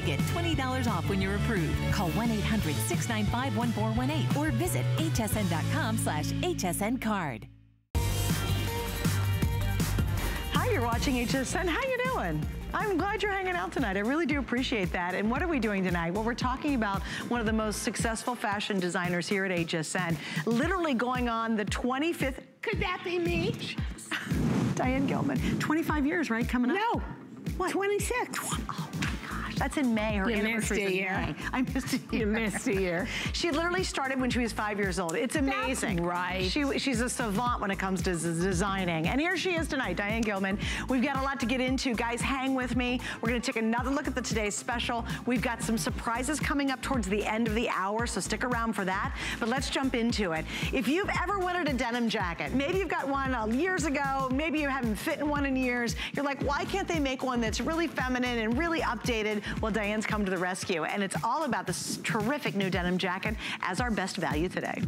Get $20 off when you're approved. Call 1-800-695-1418 or visit hsn.com/hsncard. Hi, you're watching HSN. How you doing? I'm glad you're hanging out tonight. I really do appreciate that. And what are we doing tonight? Well, we're talking about one of the most successful fashion designers here at HSN, literally going on the 25th. Could that be me? Diane Gilman. 25 years, right, coming up? No. What? 26. Oh, my gosh. That's in May. Her anniversary is in May. I missed a year. You missed a year. She literally started when she was 5 years old. It's amazing. That's right. She's a savant when it comes to designing. And here she is tonight, Diane Gilman. We've got a lot to get into. Guys, hang with me. We're going to take another look at the today's special. We've got some surprises coming up towards the end of the hour, so stick around for that. But let's jump into it. If you've ever wanted a denim jacket, maybe you've got one years ago, maybe you haven't fit in one in years, you're like, why can't they make one that's really feminine and really updated? Well, Diane's come to the rescue, and it's all about this terrific new denim jacket as our best value today.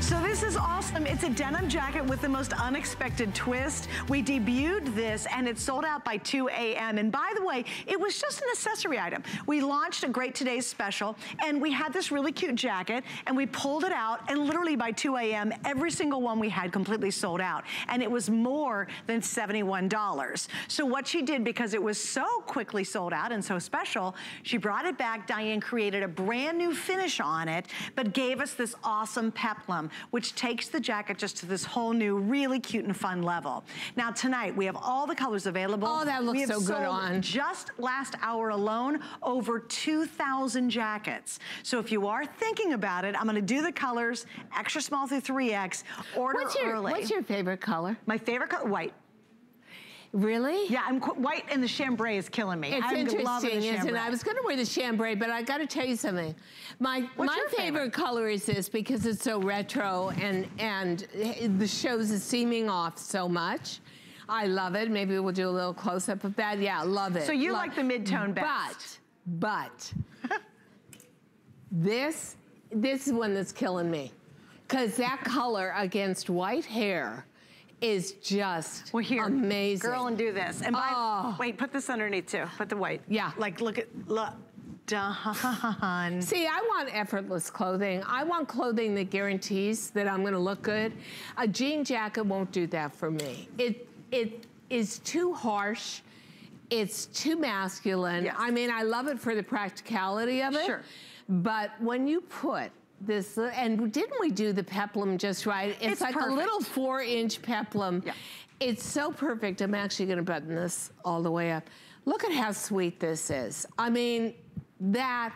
So this is awesome. It's a denim jacket with the most unexpected twist. We debuted this and it sold out by 2 a.m. And by the way, it was just an accessory item. We launched a great today's special and we had this really cute jacket and we pulled it out and literally by 2 a.m. every single one we had completely sold out. And it was more than $71. So what she did, because it was so quickly sold out and so special, she brought it back. Diane created a brand new finish on it, but gave us this awesome peplum, which takes the jacket just to this whole new, really cute and fun level. Now tonight, we have all the colors available. Oh, that looks so good on. Just last hour alone, over 2,000 jackets. So if you are thinking about it, I'm gonna do the colors, extra small through 3X, order early. What's your favorite color? My favorite color, white. Really? Yeah, I'm white and the chambray is killing me. It's interesting, isn't it? I was going to wear the chambray, but I got to tell you something. My favorite color is this because it's so retro and the show's is seeming off so much. I love it. Maybe we'll do a little close-up of that. Yeah, love it. So you like the mid-tone best. But this is one that's killing me because that color against white hair is just amazing. Girl, and do this. And wait, put this underneath too. Put the white. Yeah. Like, look at, look, done. See, I want effortless clothing. I want clothing that guarantees that I'm gonna look good. A jean jacket won't do that for me. It is too harsh. It's too masculine. Yes. I mean, I love it for the practicality of it. Sure. But when you put this, and didn't we do the peplum just right? It's like perfect. A little 4-inch peplum. Yeah. It's so perfect. I'm actually gonna button this all the way up. Look at how sweet this is. I mean, that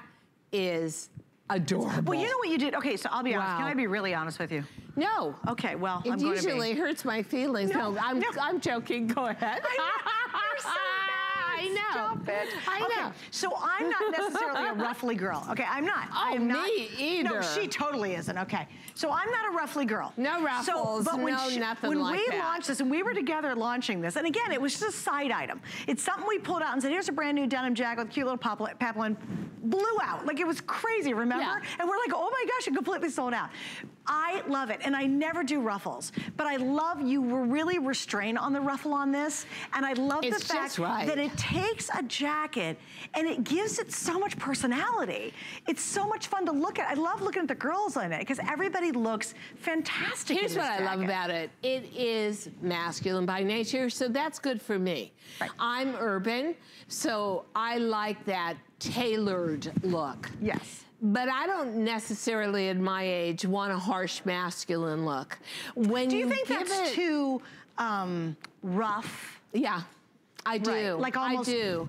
is adorable. Well, you know what you did? Okay, so I'll be honest. Can I be really honest with you? No. Okay, well, I'm going to be. It usually hurts my feelings. No, I'm joking. Go ahead. You're so I know. Stop it. I know. So I'm not necessarily a ruffly girl. Okay, I'm not. Oh, me either. No, she totally isn't. Okay. So I'm not a ruffly girl. No ruffles, so, but when we launched this, and we were together launching this, and again, it was just a side item. It's something we pulled out and said, here's a brand new denim jacket with cute little poplin. Blew out. Like, it was crazy, remember? Yeah. And we're like, oh my gosh, it completely sold out. I love it, and I never do ruffles, but I love you were really restrained on the ruffle on this, and I love the fact that it takes a jacket and it gives it so much personality. It's so much fun to look at. I love looking at the girls in it because everybody looks fantastic. Here's what I love about it. It is masculine by nature, so that's good for me. Right. I'm urban, so I like that tailored look. Yes. But I don't necessarily, at my age, want a harsh masculine look. When do you think that's too rough? Yeah, I do. Right. Like almost, I do.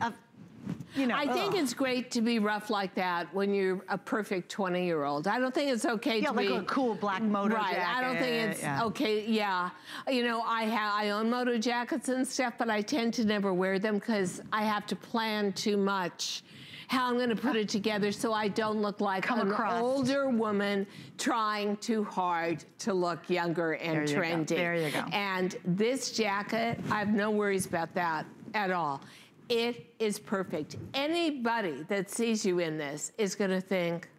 You know, I think it's great to be rough like that when you're a perfect 20-year-old. I don't think it's okay to be like a cool black moto jacket. Right. I don't think it's okay. Yeah, you know, I own moto jackets and stuff, but I tend to never wear them because I have to plan too much how I'm gonna put it together so I don't look like an older woman trying too hard to look younger and trendy. There you go. And this jacket, I have no worries about that at all. It is perfect. Anybody that sees you in this is going to think,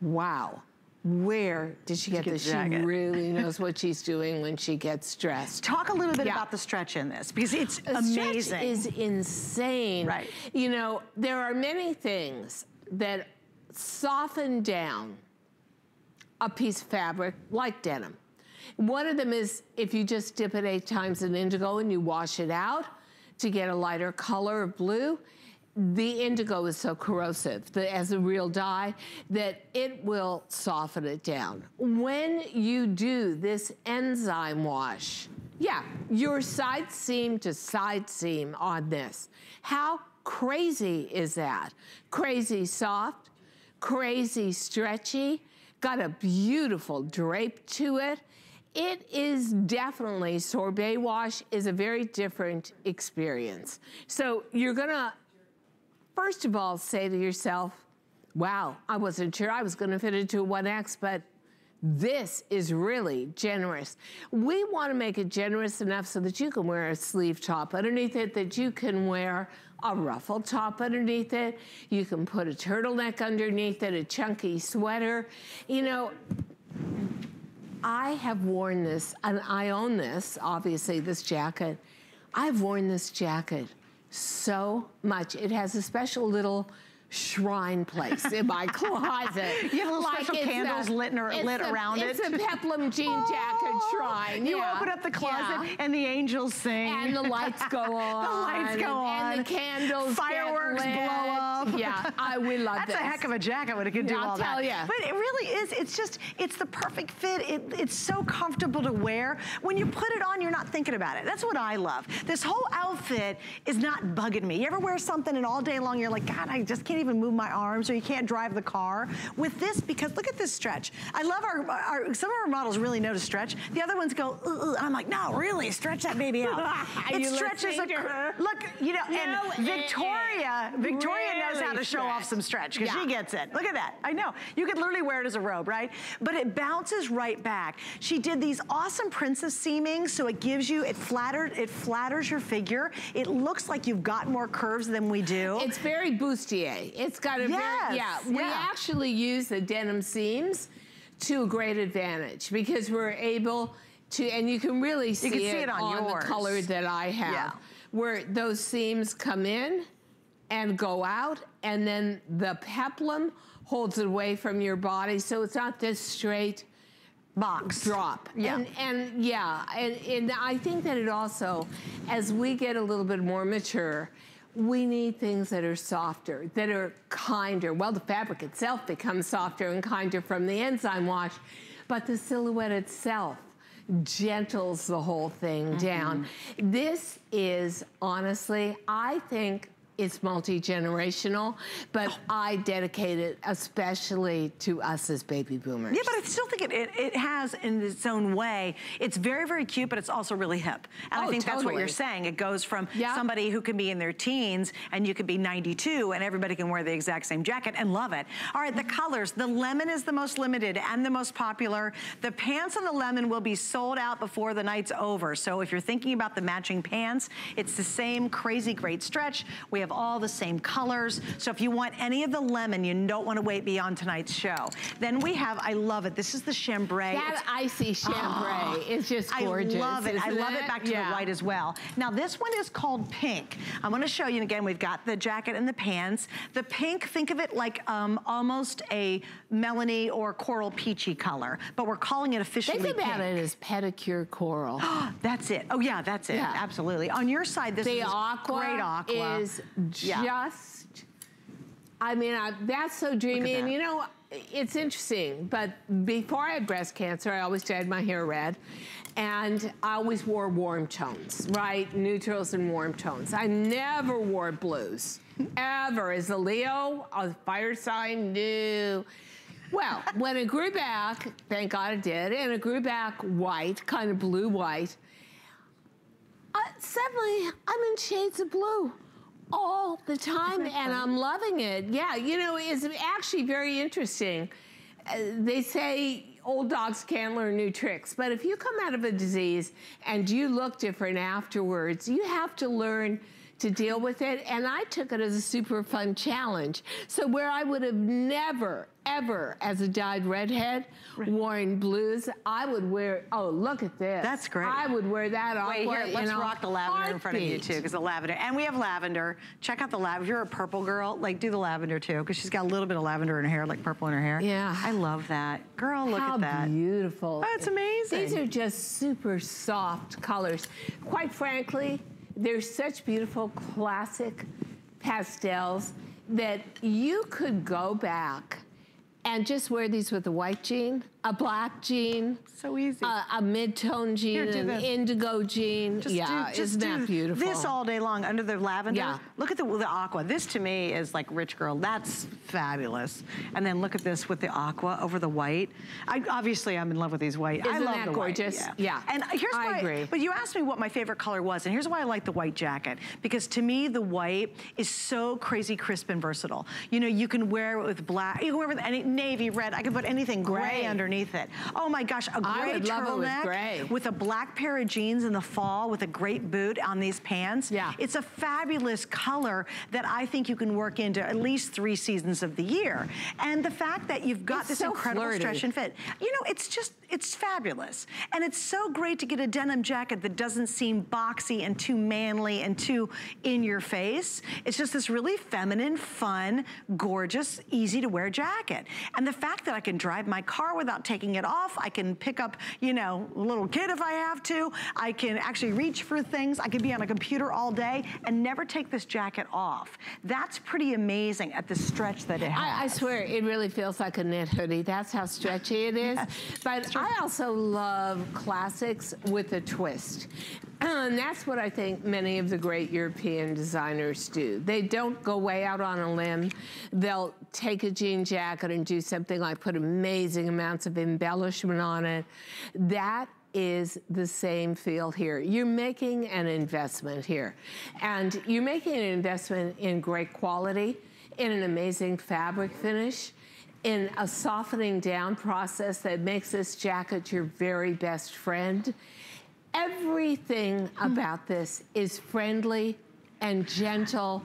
wow, where did she get this? Jacket. She really knows what she's doing when she gets dressed. Talk a little bit about the stretch in this, because it's amazing. Stretch is insane. Right. You know, there are many things that soften down a piece of fabric like denim. One of them is if you just dip it 8 times in indigo and you wash it out, to get a lighter color of blue, the indigo is so corrosive as a real dye that it will soften it down. When you do this enzyme wash, your side seam to side seam on this. How crazy is that? Crazy soft, crazy stretchy, got a beautiful drape to it. It is definitely, sorbet wash is a very different experience. So you're gonna, first of all, say to yourself, wow, I wasn't sure I was gonna fit into a 1X, but this is really generous. We wanna make it generous enough so that you can wear a sleeve top underneath it, that you can wear a ruffled top underneath it, you can put a turtleneck underneath it, a chunky sweater, you know, I have worn this, and I own this, obviously, this jacket. I've worn this jacket so much. It has a special little shrine place in my closet. You have little like special candles lit around it. It's a peplum jean jacket shrine. You open up the closet and the angels sing. And the lights go on. And the candles Fireworks blow up. Yeah, we love this. That's a heck of a jacket when it can do all that. I'll tell ya. But it really is, it's just, it's the perfect fit. It's so comfortable to wear. When you put it on, you're not thinking about it. That's what I love. This whole outfit is not bugging me. You ever wear something and all day long you're like, God, I just can't even move my arms, or you can't drive the car with this, because look at this stretch. I love our some of our models really know to stretch. The other ones go, ooh, and I'm like, no, really, stretch that baby out. It stretches. Look, you know, no, and Victoria really knows how to show off some stretch, because she gets it. Look at that. I know. You could literally wear it as a robe, right? But it bounces right back. She did these awesome princess seamings, so it gives you, it flatters your figure. It looks like you've got more curves than we do. It's very bustier. It's got a very, we actually use the denim seams to a great advantage, because we're able to, and you can really see, it on the color that I have, where those seams come in and go out, and then the peplum holds it away from your body, so it's not this straight box drop. And I think that it also, as we get a little bit more mature, we need things that are softer, that are kinder. Well, the fabric itself becomes softer and kinder from the enzyme wash, but the silhouette itself gentles the whole thing down. This is, honestly, I think it's multi-generational, but I dedicate it especially to us as baby boomers. Yeah, but I still think it has in its own way. It's very, very cute, but it's also really hip. And I think that's what you're saying. It goes from somebody who can be in their teens, and you could be 92, and everybody can wear the exact same jacket and love it. All right, the colors. The lemon is the most limited and the most popular. The pants in the lemon will be sold out before the night's over. So if you're thinking about the matching pants, it's the same crazy great stretch. We have all the same colors. So if you want any of the lemon, you don't want to wait beyond tonight's show. Then we have, I love it. This is the chambray. That icy chambray is just gorgeous. I love it. I love it back to the white as well. Now this one is called pink. I want to show you, and again, we've got the jacket and the pants. The pink, think of it like almost a melony or coral peachy color, but we're calling it officially pink. Think about it as pedicure coral. That's it. Oh yeah, that's it. Yeah. Absolutely. On your side, this is aqua, great aqua. Is just, I mean, that's so dreamy. And you know, it's interesting, but before I had breast cancer, I always dyed my hair red, and I always wore warm tones, right? Neutrals and warm tones. I never wore blues, ever. As a Leo, a fire sign, no. Well, when it grew back, thank God it did, and it grew back white, kind of blue-white, suddenly I'm in shades of blue. All the time, and I'm loving it. Yeah, you know, it's actually very interesting. They say old dogs can't learn new tricks, but if you come out of a disease and you look different afterwards, you have to learn to deal with it, and I took it as a super fun challenge. So where I would have never, ever, as a dyed redhead, worn blues, I would wear, oh, look at this. That's great. I would wear that off. Wait, here, let's rock the lavender in front of you, too, because the lavender, and we have lavender. Check out the lavender. If you're a purple girl, like, do the lavender, too, because she's got a little bit of lavender in her hair, like purple in her hair. Yeah. I love that. Girl, look at that. How beautiful. That's amazing. These are just super soft colors. Quite frankly, they're such beautiful classic pastels that you could go back and just wear these with a white jean, a black jean. So easy. A mid-tone jean, an indigo jean. Isn't that beautiful? This all day long under the lavender. Yeah. Look at the aqua. This to me is like rich girl. That's fabulous. And then look at this with the aqua over the white. Obviously, I'm in love with these white. Isn't that gorgeous? White. Yeah. And here's why. I agree. But you asked me what my favorite color was, and here's why I like the white jacket. Because to me, the white is so crazy crisp and versatile. You know, you can wear it with black. You can wear it with any navy, red. I could put anything gray underneath it. Oh my gosh, a gray turtleneck with a black pair of jeans in the fall with a great boot on these pants. Yeah. It's a fabulous color that I think you can work into at least 3 seasons of the year. And the fact that you've got this incredible stretch and fit. You know, it's just, it's fabulous. And it's so great to get a denim jacket that doesn't seem boxy and too manly and too in your face. It's just this really feminine, fun, gorgeous, easy to wear jacket. And the fact that I can drive my car without taking it off, I can pick up, you know, a little kid if I have to, I can actually reach for things, I can be on a computer all day and never take this jacket off. That's pretty amazing at the stretch that it has. I swear, it really feels like a knit hoodie. That's how stretchy it is. But I also love classics with a twist. And that's what I think many of the great European designers do. They don't go way out on a limb. They'll take a jean jacket and do something like put amazing amounts of embellishment on it. That is the same feel here. You're making an investment here. And you're making an investment in great quality, in an amazing fabric finish, in a softening down process that makes this jacket your very best friend. Everything about this is friendly and gentle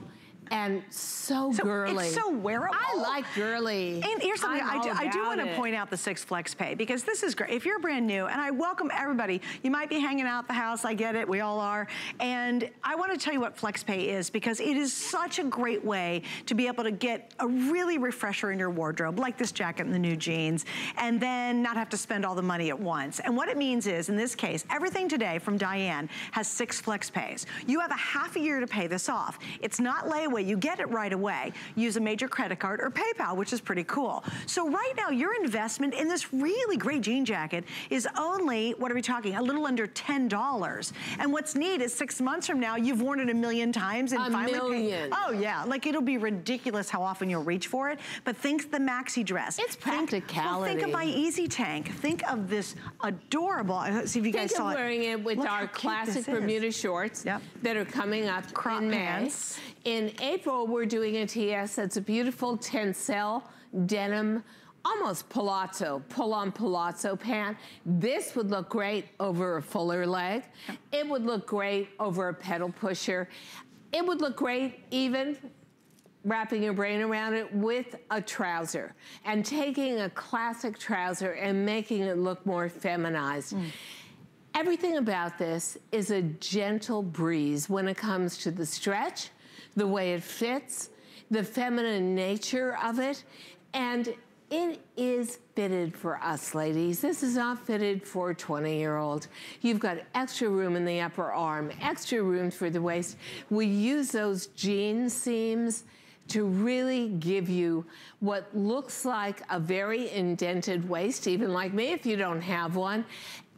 and so girly. It's so wearable. I like girly. And here's something I do want to point out, the 6 Flex Pay, because this is great. If you're brand new, and I welcome everybody, you might be hanging out the house, I get it, we all are. And I want to tell you what Flex Pay is, because it is such a great way to be able to get a really refresher in your wardrobe, like this jacket and the new jeans, and then not have to spend all the money at once. And what it means is, in this case, everything today from Diane has 6 Flex Pays. You have a half a year to pay this off. It's not layaway. You get it right away. Use a major credit card or PayPal, which is pretty cool. So right now, your investment in this really great jean jacket is only, what are we talking, a little under $10. And what's neat is 6 months from now, you've worn it a million times and finally paid. Oh yeah, like it'll be ridiculous how often you'll reach for it. But think the maxi dress. It's practicality. Think of my Easy Tank. Think of this adorable, see if you guys saw it. Think of wearing it with our classic Bermuda shorts that are coming up. Crop pants. In April, we're doing a TS that's a beautiful tencel denim, almost palazzo, pull-on palazzo pant. This would look great over a fuller leg. It would look great over a pedal pusher. It would look great even wrapping your brain around it with a trouser and taking a classic trouser and making it look more feminized. Everything about this is a gentle breeze when it comes to the stretch, the way it fits, the feminine nature of it, and it is fitted for us ladies. This is not fitted for a 20-year-old. You've got extra room in the upper arm, extra room for the waist. We use those jean seams to really give you what looks like a very indented waist, even like me if you don't have one.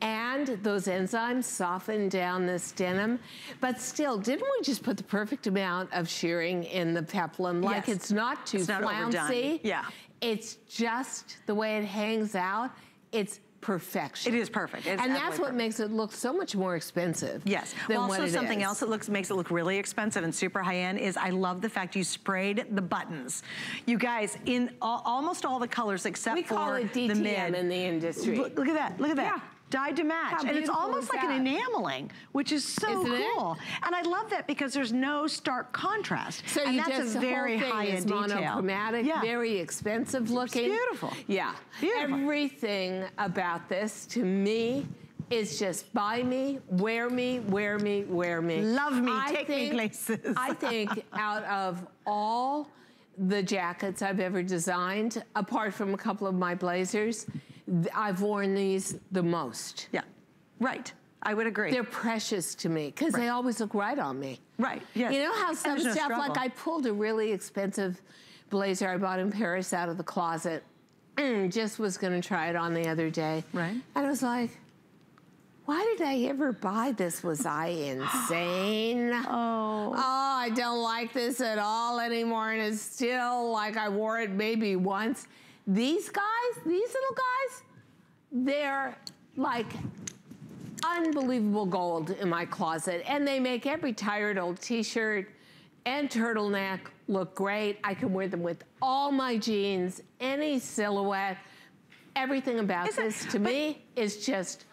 And those enzymes soften down this denim. But still, didn't we just put the perfect amount of shearing in the peplum? Like it's not too flouncy. Yeah. It's just the way it hangs out. It's perfection. It is perfect. It's and that's what makes it look so much more expensive. Yes. Well, also something else that makes it look really expensive and super high end is I love the fact you sprayed the buttons. You guys, in almost all the colors except for the mid. We call it DTM in the industry. Look at that. Look at that. Yeah. dyed to match. And it's almost like an enameling, which is so cool. And I love that because there's no stark contrast. So and that's a very high-end detail. Monochromatic, very expensive looking. It's beautiful. Yeah. Beautiful. Everything about this, to me, is just buy me, wear me, wear me, wear me. Love me, take me places. I think out of all the jackets I've ever designed, apart from a couple of my blazers, I've worn these the most. Yeah, right. I would agree. They're precious to me because they always look right on me. Right, yes. You know how some stuff, like I pulled a really expensive blazer I bought in Paris out of the closet. Just was going to try it on the other day. Right. And I was like, why did I ever buy this? Was I insane? Oh. Oh, I don't like this at all anymore. And it's still like I wore it maybe once. These guys, these little guys, they're like unbelievable gold in my closet. And they make every tired old t-shirt and turtleneck look great. I can wear them with all my jeans, any silhouette. Everything about this to me is just...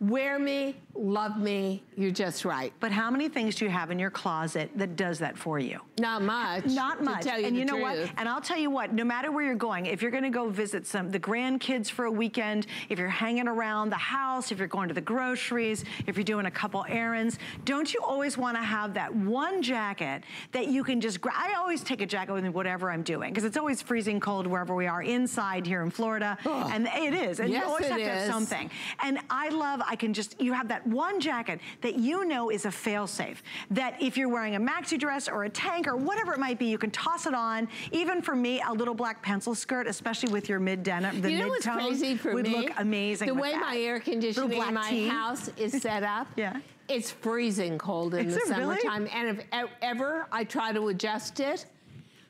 wear me, love me, you're just right. But how many things do you have in your closet that does that for you? Not much. Not much. And you know what? And I'll tell you what, no matter where you're going, if you're gonna go visit the grandkids for a weekend, if you're hanging around the house, if you're going to the groceries, if you're doing a couple errands, don't you always wanna have that one jacket that you can just grab? I always take a jacket with me, whatever I'm doing, because it's always freezing cold wherever we are, inside here in Florida. Oh. And it is, and yes, you always have to have something. And I love, I can just, you have that one jacket that you know is a fail-safe. That if you're wearing a maxi dress or a tank or whatever it might be, you can toss it on. Even for me, a little black pencil skirt, especially with your mid-denim, the mid-tones would look amazing with that. The way my air conditioning in my house is set up, it's freezing cold in the summertime. And if ever I try to adjust it,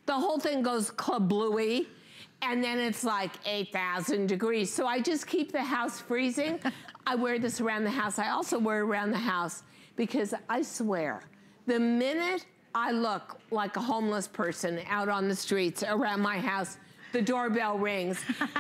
the whole thing goes kablooey. And then it's like 8,000 degrees. So I just keep the house freezing. I wear this around the house. I also wear it around the house because I swear, the minute I look like a homeless person out on the streets around my house, the doorbell rings.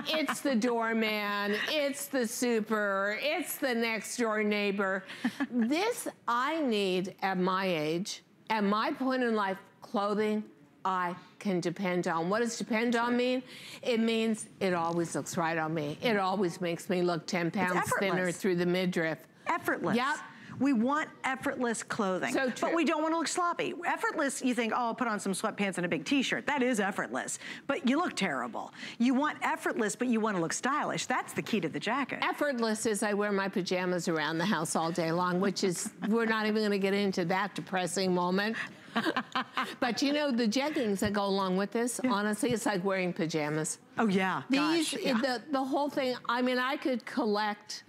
It's the doorman, it's the super, it's the next door neighbor. This I need at my age, at my point in life, clothing I can depend on. What does depend on mean? It means it always looks right on me. It always makes me look 10 pounds thinner through the midriff. Effortless. Yep. We want effortless clothing, so true. But we don't want to look sloppy. Effortless, you think, oh, I'll put on some sweatpants and a big t-shirt. That is effortless, but you look terrible. You want effortless, but you want to look stylish. That's the key to the jacket. Effortless is I wear my pajamas around the house all day long, which is, we're not even going to get into that depressing moment. But you know, the jeggings that go along with this, honestly, it's like wearing pajamas. Oh yeah, these, the whole thing, I mean, I could collect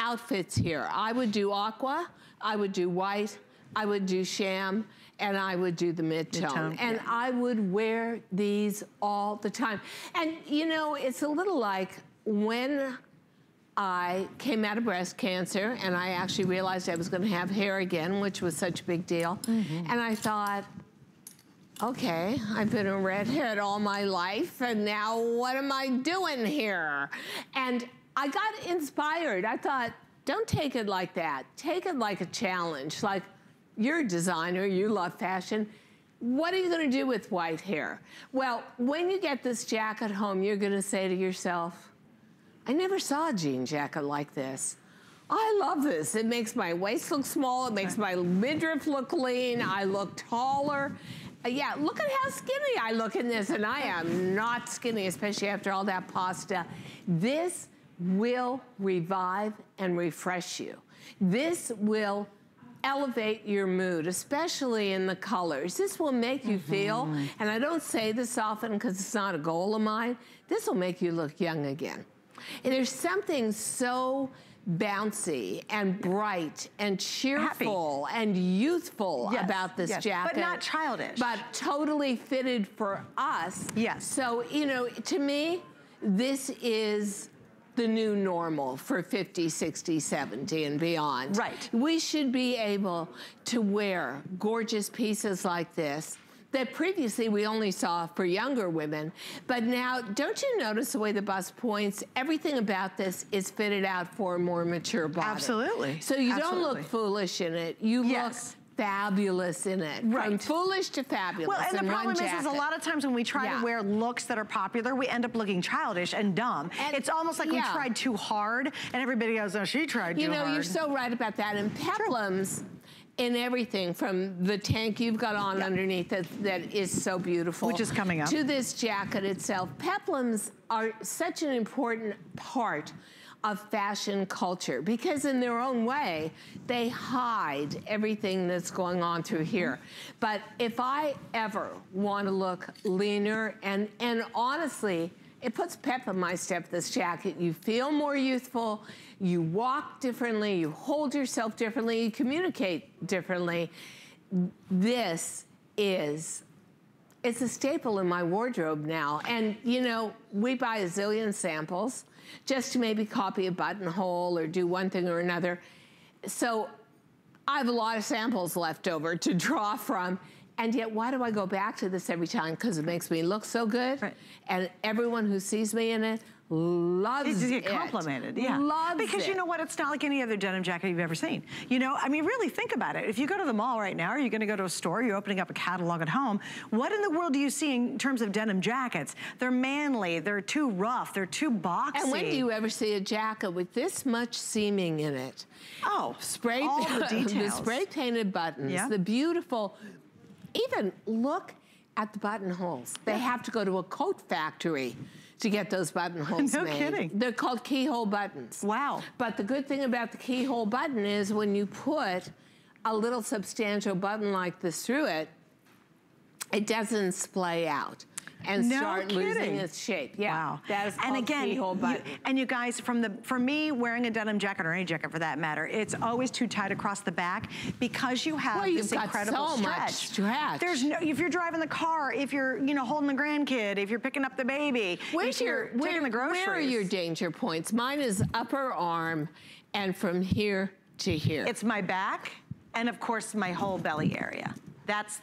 outfits here. I would do aqua, I would do white, I would do sham, and I would do the mid-tone. And I would wear these all the time. And you know, it's a little like when I came out of breast cancer and I actually realized I was going to have hair again, which was such a big deal. And I thought, okay, I've been a redhead all my life and now what am I doing here? And I got inspired. I thought, don't take it like that. Take it like a challenge. Like, you're a designer, you love fashion. What are you going to do with white hair? Well, when you get this jacket home, you're going to say to yourself, I never saw a jean jacket like this. I love this. It makes my waist look small. It makes my midriff look lean. I look taller. Yeah, look at how skinny I look in this. And I am not skinny, especially after all that pasta. This will revive and refresh you. This will elevate your mood, especially in the colors. This will make you feel, and I don't say this often because it's not a goal of mine, this will make you look young again. And there's something so bouncy and bright and cheerful and youthful about this jacket. But not childish. But totally fitted for us. Yes. So, you know, to me, this is the new normal for 50, 60, 70 and beyond. Right. We should be able to wear gorgeous pieces like this that previously we only saw for younger women. But now, don't you notice the way the bust points? Everything about this is fitted out for a more mature body. Absolutely. So you don't look foolish in it. You look fabulous in it. Right. From foolish to fabulous. Well, and the problem is a lot of times when we try to wear looks that are popular, we end up looking childish and dumb. And it's almost like we tried too hard, and everybody goes, oh, she tried too hard. You know, you're so right about that. And peplums in everything, from the tank you've got on underneath that is so beautiful, which is coming up, to this jacket itself. Peplums are such an important part of fashion culture because in their own way, they hide everything that's going on through here. But if I ever want to look leaner, and honestly, it puts pep in my step, this jacket. You feel more youthful, you walk differently, you hold yourself differently, you communicate differently. This is, it's a staple in my wardrobe now. And you know, we buy a zillion samples just to maybe copy a buttonhole or do one thing or another. So I have a lot of samples left over to draw from. And yet, why do I go back to this every time? Because it makes me look so good. Right. And everyone who sees me in it loves it. You get complimented, loves because you know what? It's not like any other denim jacket you've ever seen. You know, I mean, really think about it. If you go to the mall right now, or you're going to go to a store, you're opening up a catalog at home, what in the world do you see in terms of denim jackets? They're manly, they're too rough, they're too boxy. And when do you ever see a jacket with this much seaming in it? Oh, spray, all the details. The spray-painted buttons, the beautiful... Even look at the buttonholes. They have to go to a coat factory to get those buttonholes made. No kidding. They're called keyhole buttons. Wow. But the good thing about the keyhole button is when you put a little substantial button like this through it, it doesn't splay out and start losing its shape. Yeah. Wow. That is called keyhole button. And you guys, for me, wearing a denim jacket or any jacket for that matter, it's always too tight across the back because you have this incredible stretch. Well, you've got so much stretch. There's no, if you're driving the car, if you're, you know, holding the grandkid, if you're picking up the baby, if you're taking the groceries. Where are your danger points? Mine is upper arm and from here to here. It's my back and of course my whole belly area.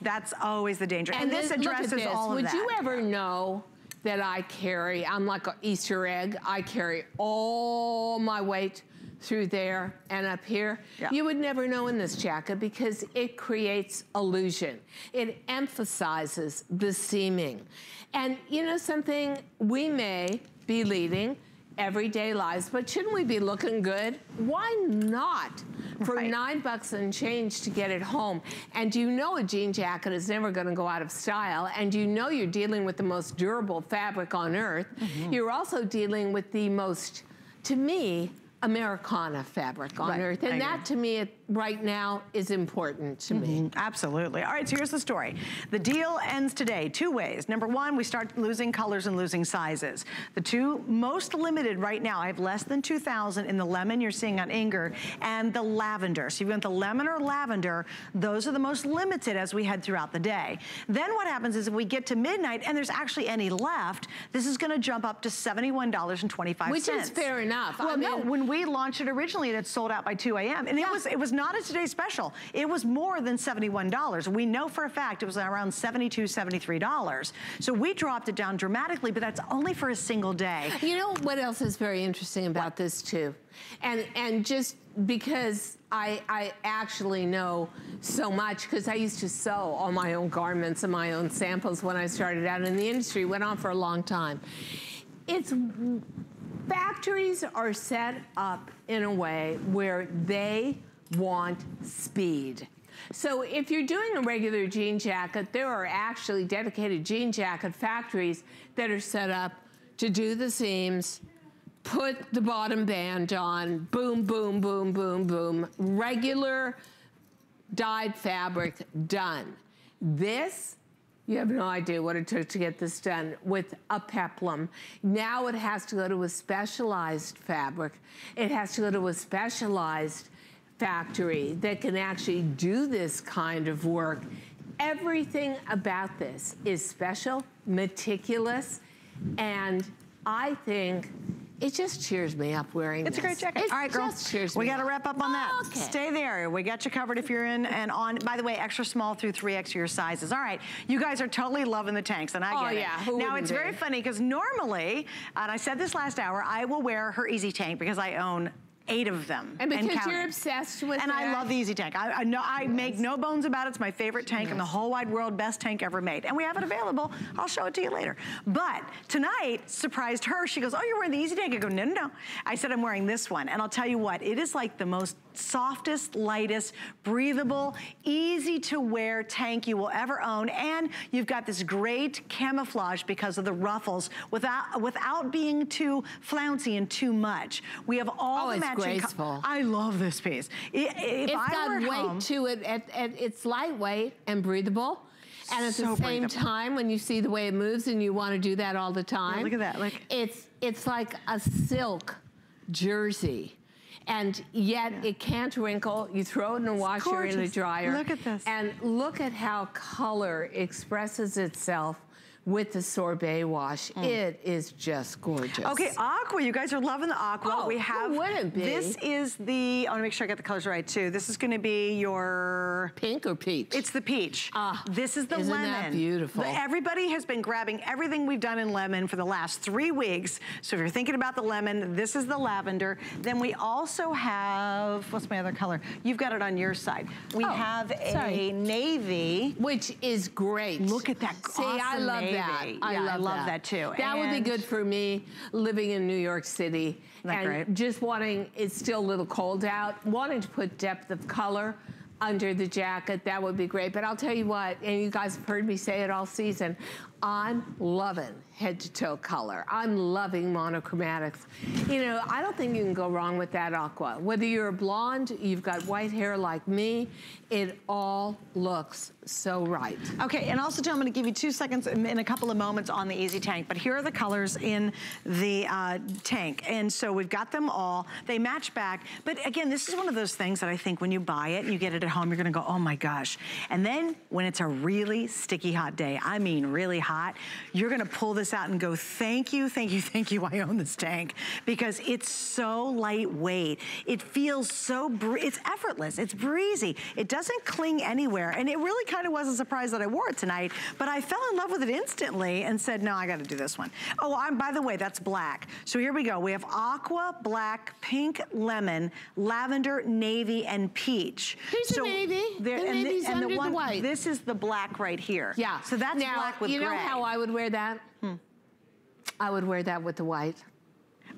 That's always the danger. And this addresses all of that. Would you ever know that I carry, I'm like an Easter egg, I carry all my weight through there and up here? Yeah. You would never know in this jacket because it creates illusion. It emphasizes the seaming. And you know something, we may be leading everyday lives, but shouldn't we be looking good? Why not? For $9 and change to get it home. And you know a jean jacket is never gonna go out of style, and you know you're dealing with the most durable fabric on earth. You're also dealing with the most, to me, Americana fabric on earth. And that to me right now is important to me. Absolutely. All right, so here's the story. The deal ends today two ways. Number one, we start losing colors and losing sizes. The two most limited right now, I have less than 2,000 in the lemon you're seeing on Inger and the lavender. So you've got the lemon or lavender, those are the most limited as we head throughout the day. Then what happens is if we get to midnight and there's actually any left, this is gonna jump up to $71.25. Which is fair enough. Well, no, when we launched it originally and it sold out by 2 a.m. and it was not a today special. It was more than $71. We know for a fact it was around $72, $73. So we dropped it down dramatically, but that's only for a single day. You know what else is very interesting about this too? And just because I actually know so much, because I used to sew all my own garments and my own samples when I started out in the industry, went on for a long time. It's... Factories are set up in a way where they want speed. So if you're doing a regular jean jacket, there are actually dedicated jean jacket factories that are set up to do the seams, put the bottom band on, boom, boom, boom, boom, boom, regular dyed fabric done. This, you have no idea what it took to get this done with a peplum. Now it has to go to a specialized fabric. It has to go to a specialized factory that can actually do this kind of work. Everything about this is special, meticulous, and I think It just cheers me up wearing this. It's a great jacket. All right, girl. It just cheers me up. We got to wrap up on that. Okay. Stay there. We got you covered if you're in and on. By the way, extra small through 3X are your sizes. All right. You guys are totally loving the tanks, and I get it. Oh, yeah. Now, it's very funny because normally, and I said this last hour, I will wear her Easy Tank because I own 8 of them. And because you're obsessed with and that. I love the Easy Tank. I know I make no bones about it. It's my favorite tank in the whole wide world, best tank ever made. And we have it available. I'll show it to you later. But tonight, surprised her. She goes, oh, you're wearing the Easy Tank. I go, no, no, no. I said, I'm wearing this one. And I'll tell you what, it is like the most softest, lightest, breathable, easy to wear tank you will ever own. And you've got this great camouflage because of the ruffles without being too flouncy and too much. We have all the graceful. I love this piece. If it's got weight to it, it's lightweight and breathable. And at the same time, when you see the way it moves and you want to do that all the time. Yeah, look at that. Like, it's like a silk jersey. And yet it can't wrinkle. You throw it in a washer, in a dryer. Look at this. And look at how color expresses itself with the sorbet wash. It is just gorgeous. Okay, aqua, you guys are loving the aqua. We have, who wouldn't be? This is the, I wanna make sure I get the colors right too. This is gonna be your... Pink or peach? It's the peach. This is the lemon. Isn't that beautiful? Everybody has been grabbing everything we've done in lemon for the last 3 weeks. So if you're thinking about the lemon, this is the lavender. Then we also have, what's my other color? You've got it on your side. We have a navy. Which is great. Look at that. See, awesome, I love navy. I love that too. That would be good for me living in New York City and just wanting, it's still a little cold out, wanting to put depth of color under the jacket. That would be great. But I'll tell you what, and you guys have heard me say it all season, I'm loving head to toe color. I'm loving monochromatics. You know, I don't think you can go wrong with that aqua. Whether you're a blonde, you've got white hair like me, it all looks so right. Okay, and also, Joe, I'm gonna give you 2 seconds in a couple of moments on the Easy Tank, but here are the colors in the tank. And so we've got them all, they match back. But again, this is one of those things that I think when you buy it, you get it at home, you're gonna go, oh my gosh. And then when it's a really sticky hot day, I mean really hot, you're gonna pull this out and go, thank you, thank you, thank you, I own this tank. Because it's so lightweight. It feels so, it's effortless, it's breezy. It doesn't cling anywhere. And it really kind of was a surprise that I wore it tonight, but I fell in love with it instantly and said, no, I gotta do this one. Oh, by the way, that's black. So here we go, we have aqua, black, pink, lemon, lavender, navy, and peach. Here's the navy, the navy's under the white. This is the black right here. Yeah. So that's now, black with gray. You know how I would wear that? I would wear that with the white.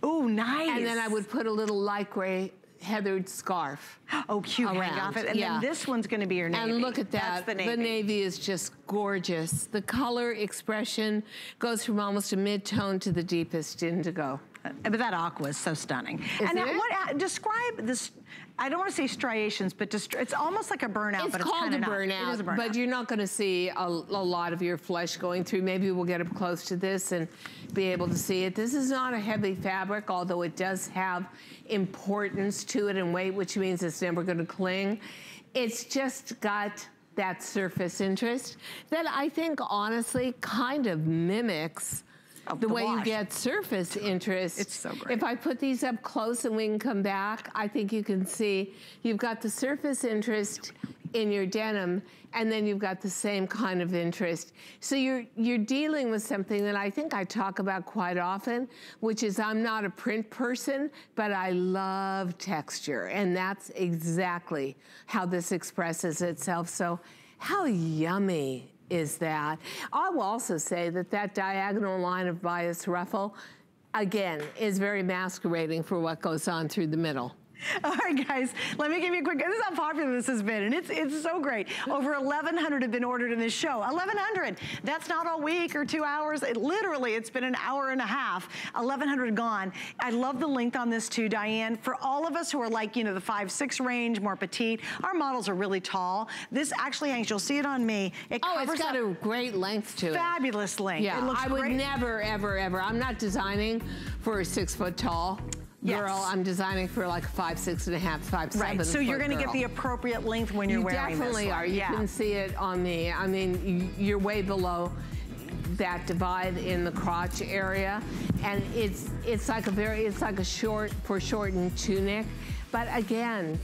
Oh, nice. And then I would put a little light gray heathered scarf. Oh, cute. Hang off it. And then this one's going to be your navy. And look at that. That's the navy. The navy is just gorgeous. The color expression goes from almost a mid-tone to the deepest indigo. But that aqua is so stunning. Is it? What, describe this. I don't want to say striations, but it's almost like a burnout. It's called a burnout, but you're not going to see a lot of your flesh going through. Maybe we'll get up close to this and be able to see it. This is not a heavy fabric, although it does have importance to it and weight, which means it's never going to cling. It's just got that surface interest that I think honestly kind of mimics the way you get surface interest. It's so great. If I put these up close and we can come back, I think you can see you've got the surface interest in your denim, and then you've got the same kind of interest. So you're dealing with something that I think I talk about quite often, which is I'm not a print person, but I love texture, and that's exactly how this expresses itself. So how yummy is that. I will also say that that diagonal line of bias ruffle, again, is very masquerading for what goes on through the middle. All right, guys, let me give you a quick, this is how popular this has been, and it's so great. Over 1,100 have been ordered in this show. 1,100, that's not all week or 2 hours. Literally, it's been an hour and a half. 1,100 gone. I love the length on this too, Diane. For all of us who are like, you know, the 5'6" range, more petite, our models are really tall. This actually hangs, you'll see it on me. It covers it's got a great length to it. Fabulous length. Yeah, it looks great. I would never, ever, ever, I'm not designing for a 6 foot tall girl, I'm designing for like 5'6.5", 5'7". Right, so you're going to get the appropriate length when you're wearing this. You definitely are. You can see it on me. I mean, you're way below back divide in the crotch area, and it's like a short, foreshortened tunic. But again,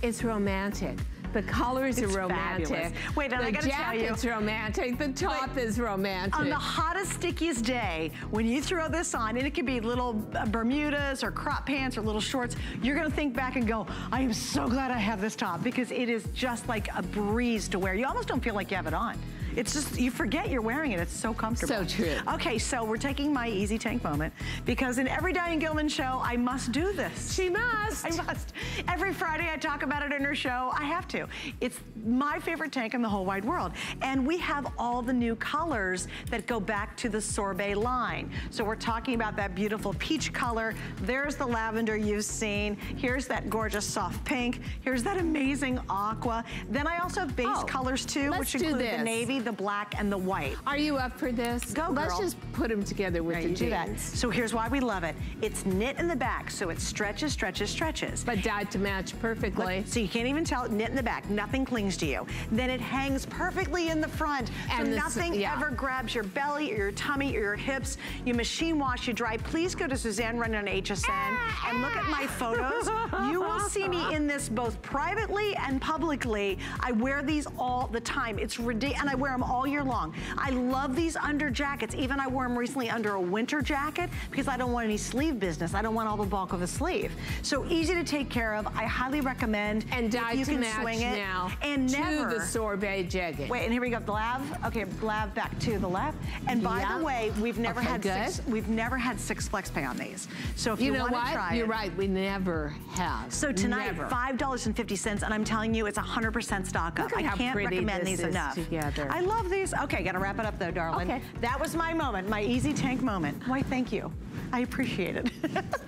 it's romantic. The colors are romantic. Fabulous. Wait, I gotta tell you. The jacket's romantic. The top is romantic. On the hottest, stickiest day, when you throw this on, and it could be little Bermudas or crop pants or little shorts, you're gonna think back and go, I am so glad I have this top, because it is just like a breeze to wear. You almost don't feel like you have it on. It's just, you forget you're wearing it. It's so comfortable. So true. Okay, so we're taking my easy tank moment, because in every Diane Gilman show, I must do this. She must. I must. Every Friday I talk about it in her show. I have to. It's my favorite tank in the whole wide world. And we have all the new colors that go back to the sorbet line. So we're talking about that beautiful peach color. There's the lavender you've seen. Here's that gorgeous soft pink. Here's that amazing aqua. Then I also have base colors too, which include the navy, the black, and the white. Are you up for this? Go, girl. Let's just put them together with the jeans. Do that. So here's why we love it. It's knit in the back, so it stretches, stretches, stretches. But dyed to match perfectly. Look, so you can't even tell, knit in the back, nothing clings to you. Then it hangs perfectly in the front, and so this, nothing ever grabs your belly or your tummy or your hips. You machine wash, you dry. Please go to Suzanne Runyan on HSN and look at my photos. You will see me in this both privately and publicly. I wear these all the time. It's ridiculous, and I wear all year long. I love these under jackets. Even I wore them recently under a winter jacket, because I don't want any sleeve business. I don't want all the bulk of a sleeve. So easy to take care of. I highly recommend. And you can swing it now. And never to the sorbet jacket. Wait, and here we go. The lav. Okay, lav back to the left. And by the way, we've never had six flex pay on these. So if you, want to try it, you're right. We never have. So tonight, $5.50, and I'm telling you, it's 100% stock up. I can't recommend these enough. Together. I love these. Okay, gotta wrap it up though, darling. Okay. That was my moment, my easy tank moment. Why, thank you. I appreciate it.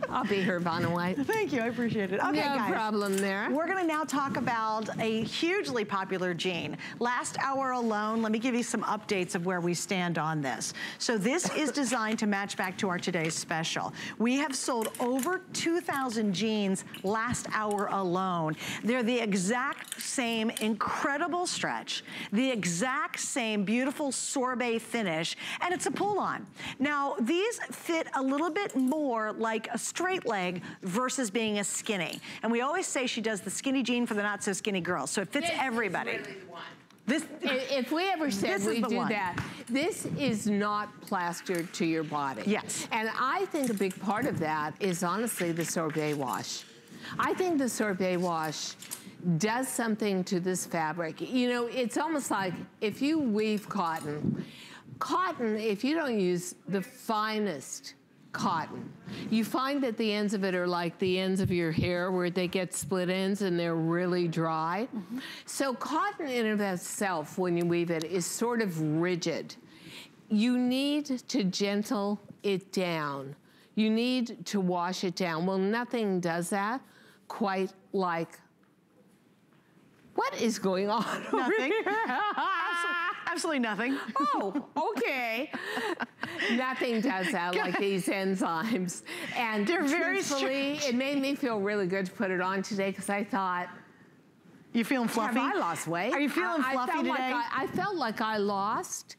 I'll be here, Vanna White. Thank you, I appreciate it. Okay, guys. No problem there. We're gonna now talk about a hugely popular jean. Last hour alone, let me give you some updates of where we stand on this. So this is designed to match back to our today's special. We have sold over 2,000 jeans last hour alone. They're the exact same incredible stretch, the exact same beautiful sorbet finish, and it's a pull-on. Now, these fit a little bit more like a straight leg versus being a skinny. And we always say she does the skinny jean for the not so skinny girls. So it fits everybody. This is really the one. This, if we ever said we do that, this is not plastered to your body. Yes. And I think a big part of that is honestly the sorbet wash. I think the sorbet wash does something to this fabric. You know, it's almost like if you weave cotton, if you don't use the finest cotton, you find that the ends of it are like the ends of your hair where they get split ends and they're really dry. Mm-hmm. So cotton in and of itself, when you weave it, is sort of rigid. You need to gentle it down. You need to wash it down. Well, nothing does that quite like... What is going on over here? Absolutely nothing. Oh, okay. Nothing does that like these enzymes. And they're very strange. It made me feel really good to put it on today, because I thought... You feeling fluffy? Have I lost weight? Are you feeling fluffy today? I felt like I lost,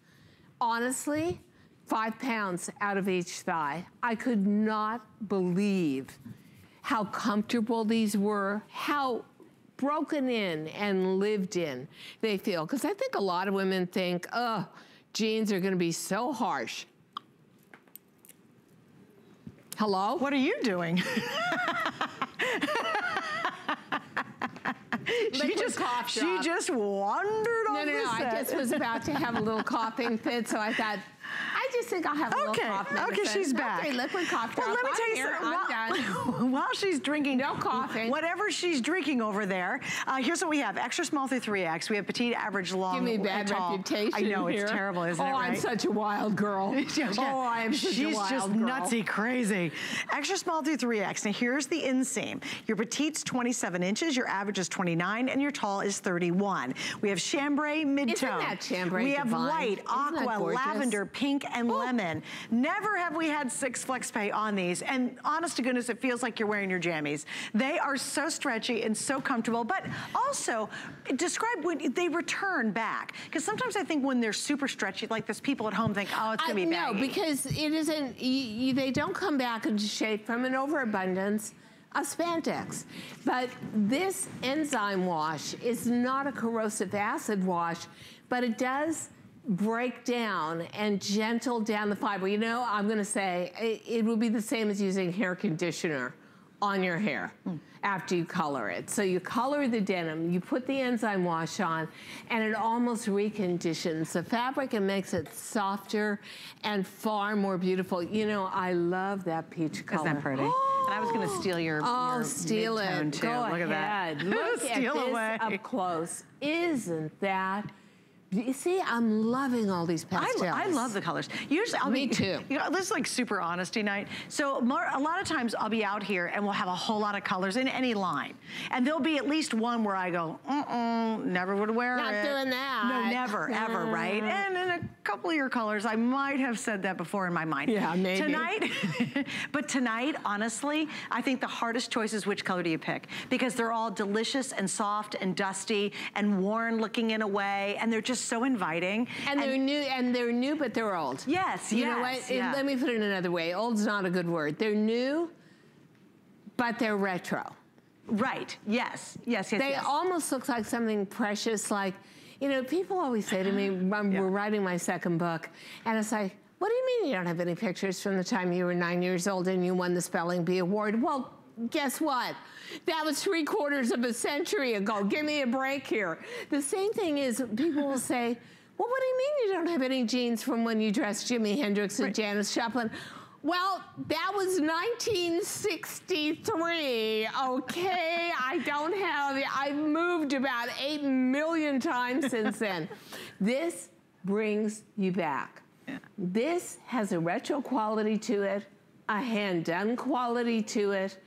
honestly, 5 pounds out of each thigh. I could not believe how comfortable these were, how broken in and lived in they feel. Because I think a lot of women think, oh, jeans are going to be so harsh. Hello? What are you doing? she just wandered on the set. I just was about to have a little coughing fit, so I thought, I just think I'll have a little cough medicine. Okay, she's back. Okay, liquid cough drop. Well, let me tell you something. While she's drinking, no coughing. Whatever she's drinking over there, here's what we have: extra small through 3X. We have petite, average, long, tall. Give me bad reputation. I know it's terrible, isn't it? Oh, I'm such a wild girl. Oh, I am such a wild girl. She's just nutsy crazy. Extra small through 3X. Now here's the inseam. Your petite's 27 inches. Your average is 29, and your tall is 31. We have chambray, mid-tone. Isn't that chambray divine? We have white, aqua, lavender, pink, and lemon. Never have we had 6 FlexPay on these, and honest to goodness, it feels like you're wearing your jammies. They are so stretchy and so comfortable, but also describe when they return back. Because sometimes I think when they're super stretchy, like this, people at home think, oh, it's gonna be baggy. No, because it isn't, they don't come back into shape from an overabundance of spandex. But this enzyme wash is not a corrosive acid wash, but it does break down and gentle down the fiber. You know, I'm gonna say it would be the same as using hair conditioner on your hair after you color it. So you color the denim, you put the enzyme wash on, and it almost reconditions the fabric and makes it softer and far more beautiful. You know, I love that peach color. Isn't that pretty? And I was gonna steal your mid-tone too. Go Look ahead. At that. Look steal at this away. Up close. Isn't that? You see, I'm loving all these pastels. I love the colors. Usually, I'll Me too. You know, this is like super honesty night. So a lot of times I'll be out here and we'll have a whole lot of colors in any line. And there'll be at least one where I go, never would wear it. Not doing that. No, never, ever, right? And in a couple of your colors, I might have said that before in my mind. Yeah, maybe. Tonight, but tonight, honestly, I think the hardest choice is which color do you pick? Because they're all delicious and soft and dusty and worn looking in a way, and they're just so inviting. And they're new, but they're old. Yes, you know what? Yeah. Let me put it another way. Old's not a good word. They're new, but they're retro. Right, yes. They almost look like something precious, like, you know, people always say to me, we're writing my second book, and it's like, what do you mean you don't have any pictures from the time you were 9 years old and you won the Spelling Bee Award? Well, guess what? That was 3/4 of a century ago. Give me a break here. The same thing is people will say, well, what do you mean you don't have any jeans from when you dressed Jimi Hendrix and Janis Joplin? Well, that was 1963, okay? I don't have, I've moved about 8 million times since then. This brings you back. Yeah. This has a retro quality to it, a hand-done quality to it.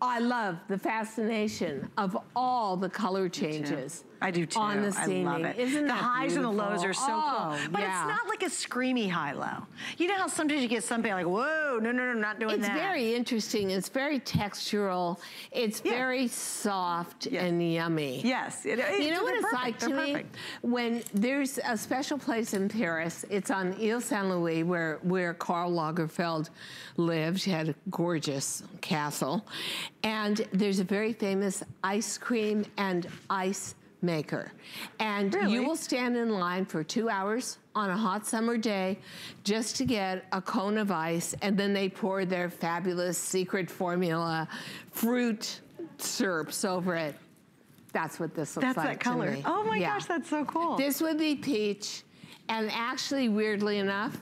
I love the fascination of all the color changes. I do too. On the scene. I love it. Isn't the highs beautiful? And the lows are so cool. But it's not like a screamy high-low. You know how sometimes you get something like, whoa, no, not doing that. It's very interesting. It's very textural. It's very soft and yummy. Yes. You know what it's like to me? When there's a special place in Paris, it's on Ile Saint Louis where Karl Lagerfeld lived. He had a gorgeous castle. And there's a very famous ice cream and ice maker. And you will stand in line for 2 hours on a hot summer day just to get a cone of ice, and then they pour their fabulous secret formula fruit syrups over it. That's what this looks like. That's that color. Oh my gosh, that's so cool. This would be peach, and actually, weirdly enough,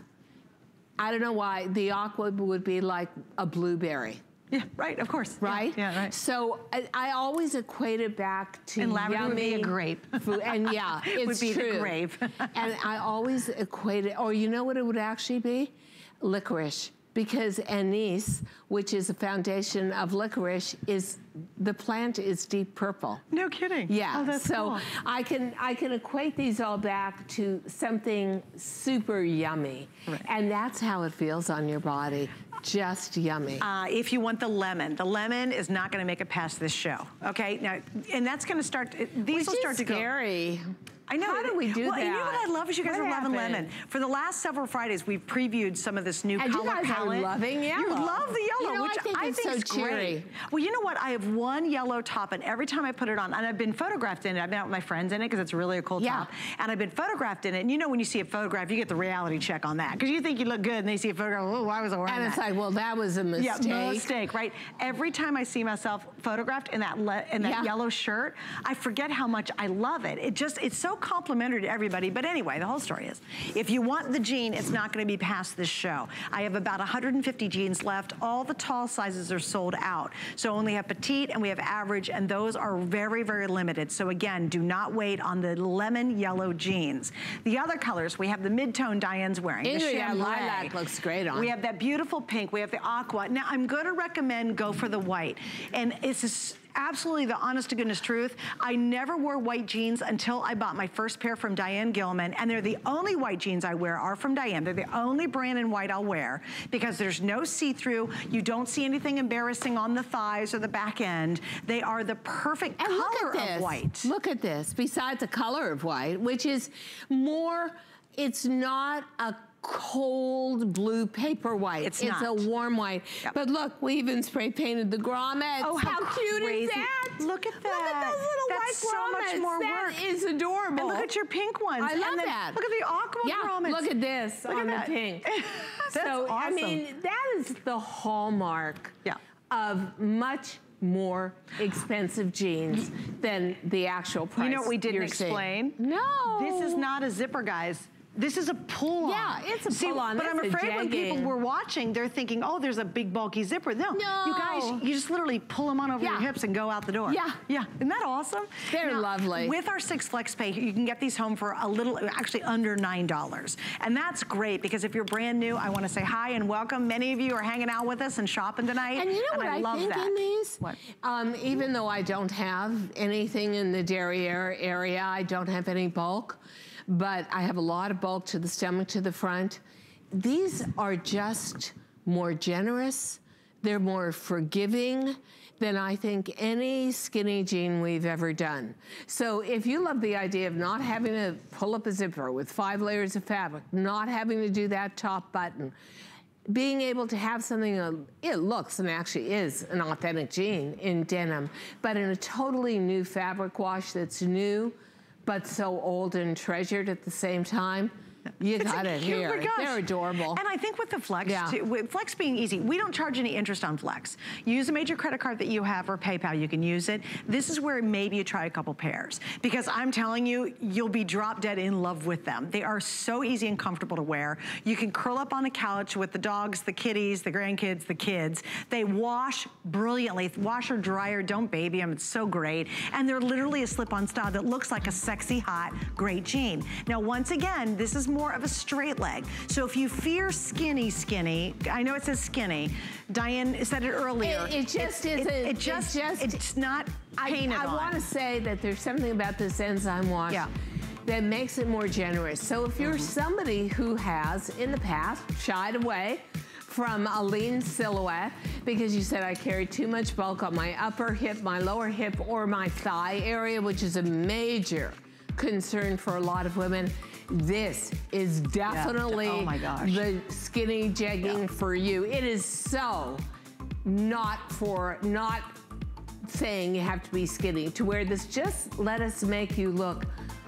I don't know why, the aqua would be like a blueberry. Yeah, right, of course. Right? Yeah, right. So I always equate it back to yummy. And lavender would be a grape. Food, and yeah, it's would be true. The grape. And I always equate it, or you know what it would actually be? Licorice. Because anise, which is the foundation of licorice, is the plant is deep purple. No kidding. Yeah. Oh, that's so cool. I can equate these all back to something super yummy, and that's how it feels on your body. Just yummy. If you want the lemon is not going to make it past this show. Okay. Now, and that's going to start. These will start to scary. Go. I know. How do we do that? And you know what I love is you guys are loving lemon. For the last several Fridays, we've previewed some of this new color palette. And you guys are loving yellow. You love the yellow, which I think is great. Well, you know what? I have one yellow top, and every time I put it on, and I've been photographed in it. I've been out with my friends in it because it's really a cool top. And I've been photographed in it. And you know when you see a photograph, you get the reality check on that because you think you look good, and they see a photograph, oh, why was I wearing that? And it's like, well, that was a mistake. Yeah, mistake, right? Every time I see myself photographed in that yellow shirt, I forget how much I love it. It's so complimentary to everybody, but anyway, the whole story is, if you want the jean, it's not gonna be past this show. I have about 150 jeans left. All the tall sizes are sold out. So only have petite and we have average, and those are very, very limited. So again, do not wait on the lemon yellow jeans. The other colors, we have the mid-tone Diane's wearing. The chambray. Lilac looks great on. We have that beautiful pink. We have the aqua. Now, I'm gonna recommend go for the white. And it's absolutely the honest to goodness truth. I never wore white jeans until I bought my first pair from Diane Gilman, and they're the only white jeans I wear are from Diane. They're the only brand in white I'll wear because there's no see-through. You don't see anything embarrassing on the thighs or the back end. They are the perfect color of white. Look at this, besides the color of white, which is more, it's not a cold blue paper white. It's a warm white. Yep. But look, we even spray painted the grommets. Oh, how cute is that? Look at that. Look at those little white grommets. So much more work. That is adorable. And look at your pink ones. I love that. Look at the aqua grommets. Look at this on the pink. That's awesome. I mean, that is the hallmark of much more expensive jeans than the actual price. You know what we didn't explain? No. This is not a zipper, guys. This is a pull-on. Yeah, it's a pull-on. But I'm afraid when people were watching, they're thinking, oh, there's a big, bulky zipper. No, you guys, you just literally pull them on over your hips and go out the door. Yeah. Yeah, isn't that awesome? They're lovely. With our 6 Flex Pay, you can get these home for a little, actually under $9. And that's great because if you're brand new, I want to say hi and welcome. Many of you are hanging out with us and shopping tonight. And you know what I love think in these? What? Even though I don't have anything in the derriere area, I don't have any bulk, but I have a lot of bulk to the stomach, to the front. These are just more generous. They're more forgiving than I think any skinny jean we've ever done. So if you love the idea of not having to pull up a zipper with 5 layers of fabric, not having to do that top button, being able to have something, it looks and actually is an authentic jean in denim, but in a totally new fabric wash that's new, but so old and treasured at the same time. You got it here. They're adorable. And I think with the Flex, too, with Flex being easy, we don't charge any interest on Flex. Use a major credit card that you have or PayPal, you can use it. This is where maybe you try a couple pairs because I'm telling you, you'll be drop dead in love with them. They are so easy and comfortable to wear. You can curl up on a couch with the dogs, the kitties, the grandkids, the kids. They wash brilliantly. Washer, dryer, don't baby them. It's so great. And they're literally a slip-on style that looks like a sexy, hot, great jean. Now, once again, this is more of a straight leg. So if you fear skinny, I know it says skinny. Diane said it earlier. It's not painted on. I want to say that there's something about this enzyme wash that makes it more generous. So if you're somebody who has, in the past, shied away from a lean silhouette because you said I carry too much bulk on my upper hip, my lower hip, or my thigh area, which is a major concern for a lot of women, this is definitely the skinny jegging for you. It is so not saying you have to be skinny to wear this. Just let us make you look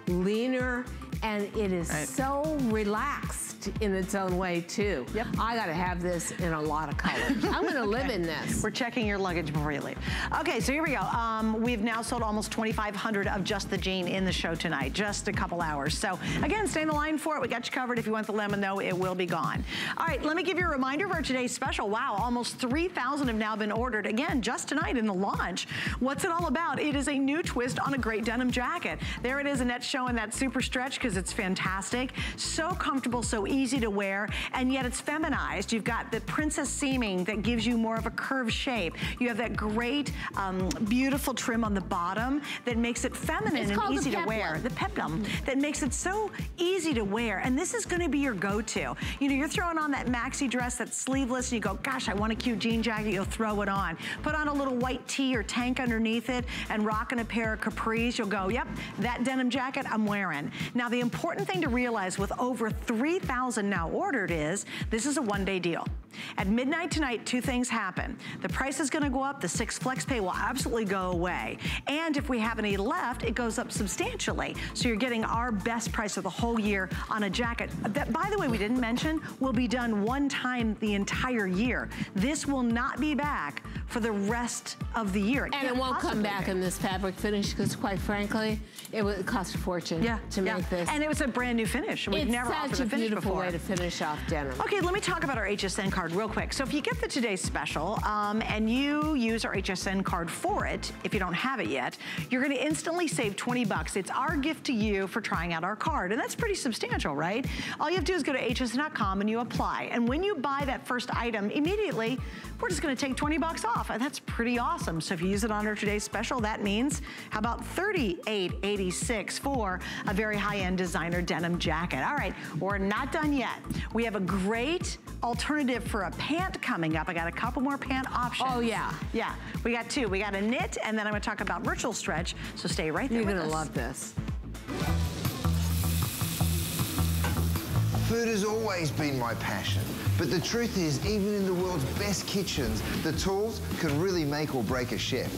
leaner, and it is so relaxed in its own way too. Yep. I gotta have this in a lot of colors. I'm gonna live in this. We're checking your luggage before you leave. Okay, so here we go. We've now sold almost 2,500 of just the jean in the show tonight, just a couple hours. So again, stay in the line for it. We got you covered. If you want the lemon though, it will be gone. All right, let me give you a reminder of our today's special. Wow, almost 3,000 have now been ordered. Again, just tonight in the launch. What's it all about? It is a new twist on a great denim jacket. There it is, Annette showing that super stretch because it's fantastic. So comfortable, so easy to wear, and yet it's feminized. You've got the princess seaming that gives you more of a curved shape. You have that great, beautiful trim on the bottom that makes it feminine and easy to wear. The peplum that makes it so easy to wear, and this is gonna be your go-to. You know, you're throwing on that maxi dress that's sleeveless, and you go, gosh, I want a cute jean jacket, you'll throw it on. Put on a little white tee or tank underneath it, and rocking a pair of capris, you'll go, yep, that denim jacket I'm wearing. Now, the important thing to realize with over 3,000 now ordered is this is a one-day deal. At midnight tonight, two things happen. The price is gonna go up, the 6 Flex Pay will absolutely go away. And if we have any left, it goes up substantially. So you're getting our best price of the whole year on a jacket that, by the way, we didn't mention, will be done one time the entire year. This will not be back for the rest of the year. And it won't come back in this fabric finish because, quite frankly, it would cost a fortune to make this. And it was a brand new finish. We've never offered a finish before. It's such a beautiful way to finish off denim. Okay, let me talk about our HSN card real quick. So if you get the today's special and you use our HSN card for it, if you don't have it yet, you're gonna instantly save 20 bucks. It's our gift to you for trying out our card. And that's pretty substantial, right? All you have to do is go to hsn.com and you apply. And when you buy that first item, immediately we're just gonna take $20 off. That's pretty awesome. So if you use it on our today's special, that means how about $38.86 for a very high-end designer denim jacket. All right, we're not done yet. We have a great alternative for a pant coming up. I got a couple more pant options. Oh yeah. Yeah, we got two. We got a knit, and then I'm gonna talk about virtual stretch, so stay right there with us. You're gonna love this. Food has always been my passion, but the truth is, even in the world's best kitchens, the tools can really make or break a chef.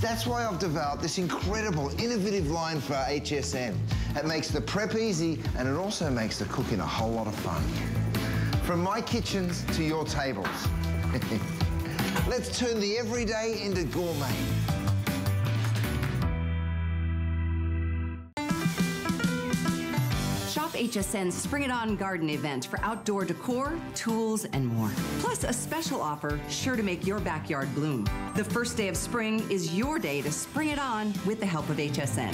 That's why I've developed this incredible, innovative line for HSN. It makes the prep easy, and it also makes the cooking a whole lot of fun. From my kitchens to your tables. Let's turn the everyday into gourmet. HSN's Spring It On Garden event for outdoor decor, tools, and more. Plus a special offer sure to make your backyard bloom. The first day of spring is your day to spring it on with the help of HSN.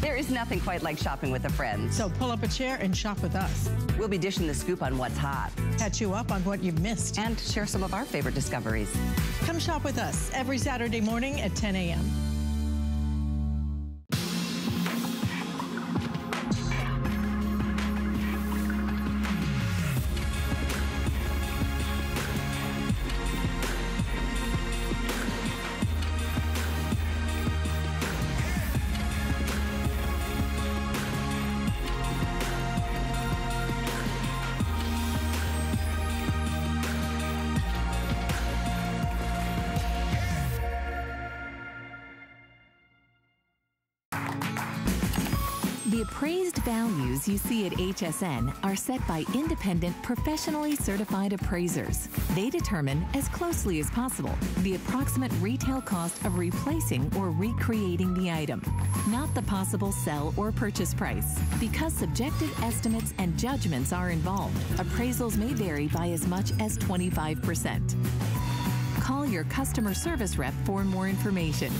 There is nothing quite like shopping with a friend. So pull up a chair and shop with us. We'll be dishing the scoop on what's hot. Catch you up on what you've missed. And share some of our favorite discoveries. Come shop with us every Saturday morning at 10 a.m. Appraised values you see at HSN are set by independent, professionally certified appraisers. They determine, as closely as possible, the approximate retail cost of replacing or recreating the item, not the possible sell or purchase price. Because subjective estimates and judgments are involved, appraisals may vary by as much as 25%. Call your customer service rep for more information.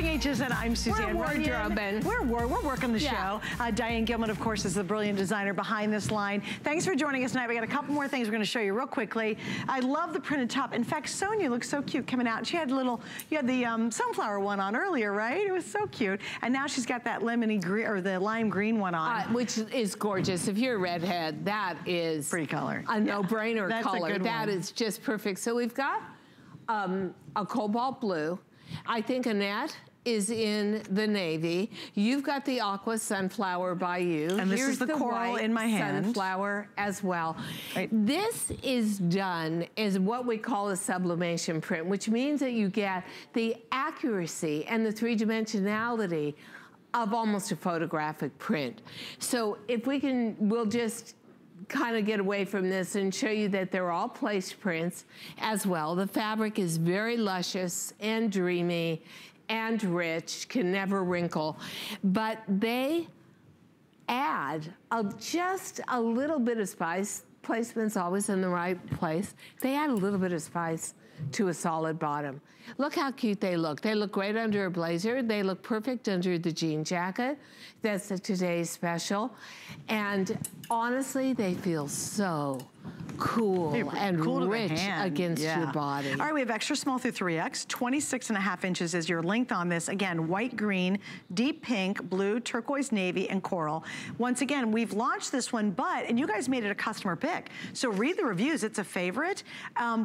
HSN, I'm Suzanne Runyan. We're working the show. Diane Gilman, of course, is the brilliant designer behind this line. Thanks for joining us tonight. We got a couple more things we're going to show you real quickly. I love the printed top. In fact, Sonia looks so cute coming out. She had you had the sunflower one on earlier, right? It was so cute. And now she's got that lemony green or the lime green one on, which is gorgeous. If you're a redhead, that is pretty color. A no-brainer color. That is just perfect. So we've got a cobalt blue. I think Annette is in the navy. You've got the aqua sunflower by you. And this is the coral in my hand. Sunflower as well. Right. This is done as what we call a sublimation print, which means that you get the accuracy and the three-dimensionality of almost a photographic print. So if we can, we'll just kind of get away from this and show you that they're all placed prints as well. The fabric is very luscious and dreamy and rich, can never wrinkle, but they add just a little bit of spice. Placement's always in the right place. They add a little bit of spice to a solid bottom. Look how cute they look. They look great under a blazer. They look perfect under the jean jacket. That's today's special. And honestly, they feel so cool and rich against your body. All right, we have extra small through 3X. 26.5 inches is your length on this. Again, white, green, deep pink, blue, turquoise, navy, and coral. Once again, we've launched this one, and you guys made it a customer pick. So read the reviews, it's a favorite.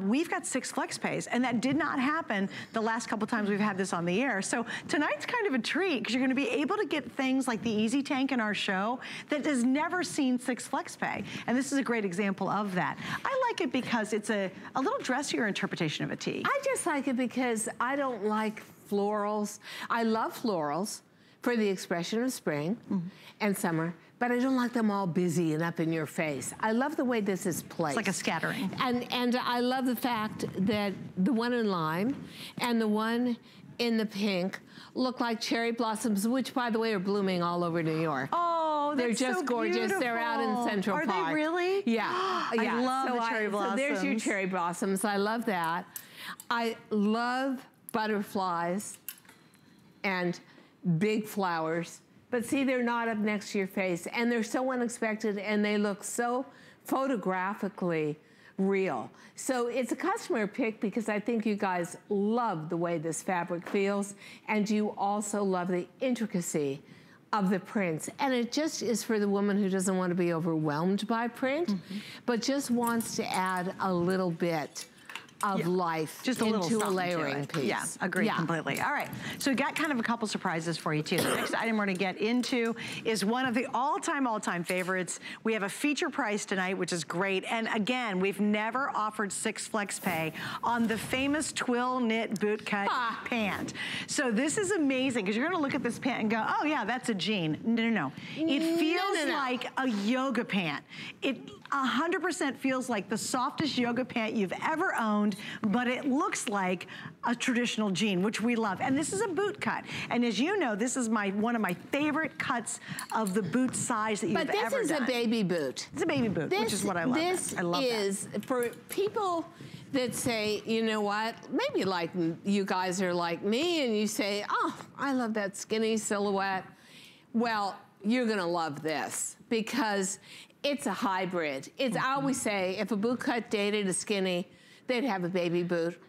We've got 6 flex pays, and that did not happen the last couple times we've had this on the air. So tonight's kind of a treat, because you're gonna be able to get things like the Easy Tank in our show that has never seen 6 flex pay. And this is a great example of that. I like it because it's a little dressier interpretation of a tee. I just like it because I don't like florals. I love florals for the expression of spring and summer, but I don't like them all busy and up in your face. I love the way this is placed. It's like a scattering. And I love the fact that the one in lime and the one in the pink look like cherry blossoms, which, by the way, are blooming all over New York. Oh, that's so gorgeous. Beautiful. They're out in Central Park. Are they really? Yeah. I love the cherry blossoms. So there's your cherry blossoms. I love that. I love butterflies and big flowers. But see, they're not up next to your face, and they're so unexpected, and they look so photographically real. So it's a customer pick because I think you guys love the way this fabric feels, and you also love the intricacy of the prints. And it just is for the woman who doesn't want to be overwhelmed by print, but just wants to add a little bit of life just a into a layering piece. Yeah, agreed completely. All right, so we got kind of a couple surprises for you too. The next item we're gonna get into is one of the all-time favorites. We have a feature price tonight, which is great. And again, we've never offered 6 Flex Pay on the famous twill knit bootcut pant. So this is amazing, because you're gonna look at this pant and go, oh yeah, that's a jean. No, no, no. It feels like a yoga pant. It 100% feels like the softest yoga pant you've ever owned, but it looks like a traditional jean, which we love. And this is a boot cut. And as you know, this is one of my favorite cuts of the boot size that you've ever done. But this is a baby boot. It's a baby boot, which is what I love. I love that. This is for people that say, you know what, maybe like you guys are like me and you say, oh, I love that skinny silhouette. Well, you're gonna love this because it's a hybrid. It's, I always say, if a boot cut dated a skinny, they'd have a baby boot.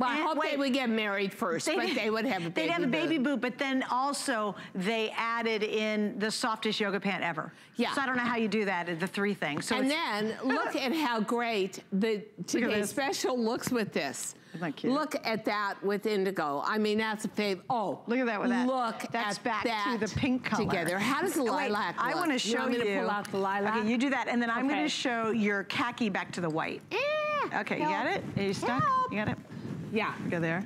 Well, I hope they would get married first, but they would have a baby boot. They'd have a baby boot, but then also they added in the softest yoga pant ever. Yeah. So I don't know how you do that, the three things. So and then look at how great the today's special looks with this. Isn't that cute? Look at that with indigo. I mean, that's a fave. Oh, look at that with that. Look, that's back to the pink color together. How does the lilac look? I want to show you. You want me to pull out the lilac? Okay, you do that, and then I'm going to show your khaki back to the white. Okay, you got it? Are you stuck? You got it? Yeah. Go there.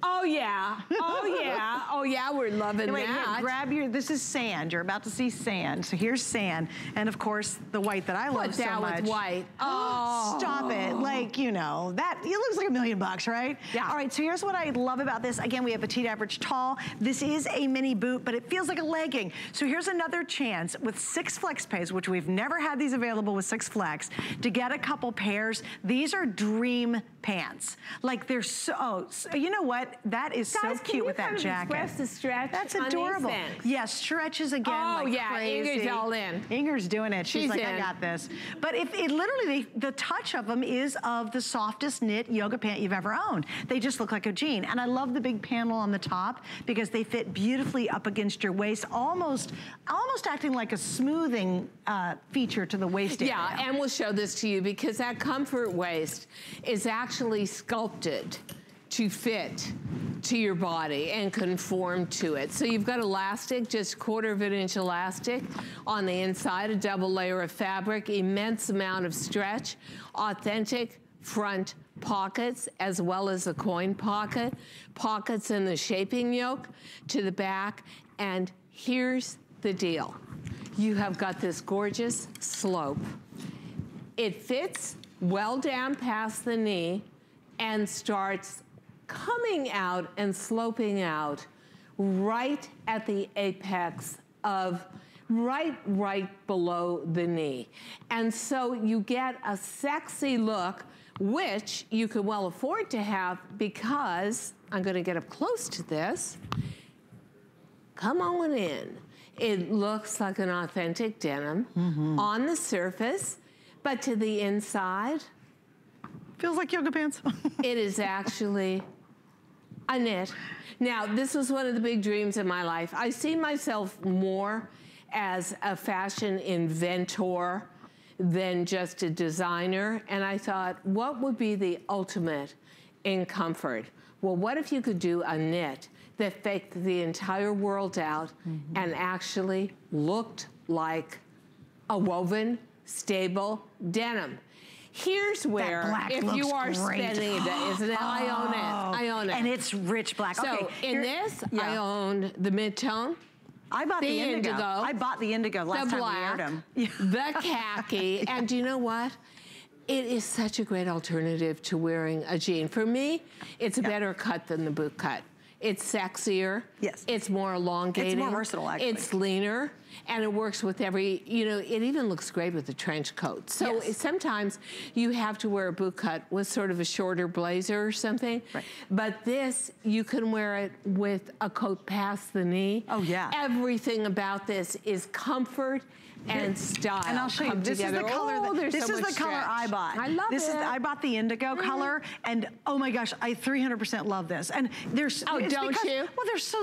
Oh yeah, oh yeah, oh yeah, we're loving that. Here, grab your, this is sand, you're about to see sand. So here's sand, and of course, the white that I love so much. Put that with white. Oh. Stop it, like, you know, that, it looks like $1,000,000, right? Yeah. All right, so here's what I love about this. Again, we have petite, average, tall. This is a mini boot, but it feels like a legging. So here's another chance with 6 Flex Pays, which we've never had these available with 6 Flex, to get a couple pairs. These are dream pants. Like, they're so you know what? That is so cute with that jacket. Guys, can you stretch? That's adorable. Yeah, stretches again like crazy. Oh yeah, Inger's all in. Inger's doing it. She's like, I got this. But if it literally, the touch of them is of the softest knit yoga pant you've ever owned. They just look like a jean. And I love the big panel on the top because they fit beautifully up against your waist, almost acting like a smoothing feature to the waist area. Yeah, and we'll show this to you because that comfort waist is actually sculpted to fit to your body and conform to it. So you've got elastic, just 1/4 of an inch elastic on the inside, a double layer of fabric, immense amount of stretch, authentic front pockets as well as a coin pocket, pockets in the shaping yoke to the back. And here's the deal. You have got this gorgeous slope. It fits well down past the knee and starts coming out and sloping out right at the apex of right below the knee. And so you get a sexy look, which you could well afford to have because, I'm gonna get up close to this, come on in. It looks like an authentic denim on the surface, but to the inside, feels like yoga pants. It is actually a knit. Now, this was one of the big dreams in my life. I see myself more as a fashion inventor than just a designer. And I thought, what would be the ultimate in comfort? Well, what if you could do a knit that faked the entire world out and actually looked like a woven, stable denim? Here's where, if you are spending a day, isn't it? I own it. And it's rich black. So in this, I own the mid-tone. I bought the indigo. I bought the indigo last time I aired them. The khaki. And do you know what? It is such a great alternative to wearing a jean. For me, it's a better cut than the boot cut. It's sexier. Yes. It's more elongated. It's more versatile, actually. It's leaner. and it works with every, you know, it even looks great with the trench coat. So yes. Sometimes you have to wear a boot cut with sort of a shorter blazer or something, right. But this, you can wear it with a coat past the knee. Oh yeah. Everything about this is comfort and style. And I'll show you, this is the color, this is the color I bought. I love this. I bought the indigo color, and oh my gosh, I 300% love this. And there's, well,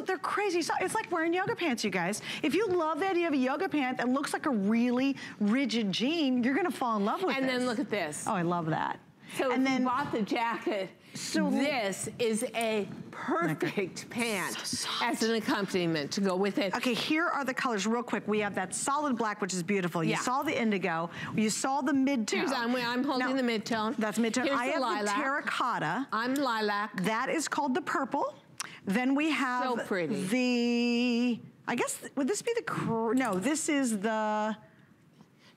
they're crazy. So it's like wearing yoga pants, you guys. If you love the idea of a yoga pant that looks like a really rigid jean, you're gonna fall in love with it. And then look at this. Oh, I love that. So and then you bought the jacket. So this is a perfect pant as an accompaniment to go with it. Okay, here are the colors real quick. We have that solid black, which is beautiful. You saw the indigo. You saw the mid-tone. I'm holding the mid-tone. That's mid-tone. I have the terracotta. I'm lilac. That is called the purple. Then we have the, I guess, would this be the, no, this is the,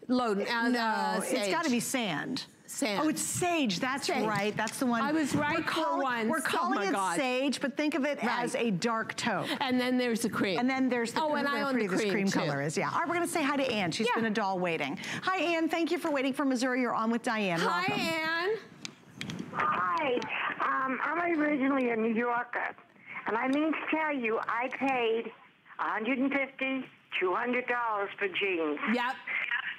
it's gotta be sand. Sand. Oh, it's sage. That's sage. Right. That's the one. I was right for once. We're calling it sage, but think of it as a dark taupe. And then there's the cream. And then there's the cream. Oh, and I own the cream, color is, yeah. All right, we're going to say hi to Ann. She's been a doll waiting. Hi, Ann. Thank you for waiting from Missouri. You're on with Diane. Hi, welcome. Ann. Hi. I'm originally a New Yorker, and I mean to tell you, I paid $150, $200 for jeans. Yep.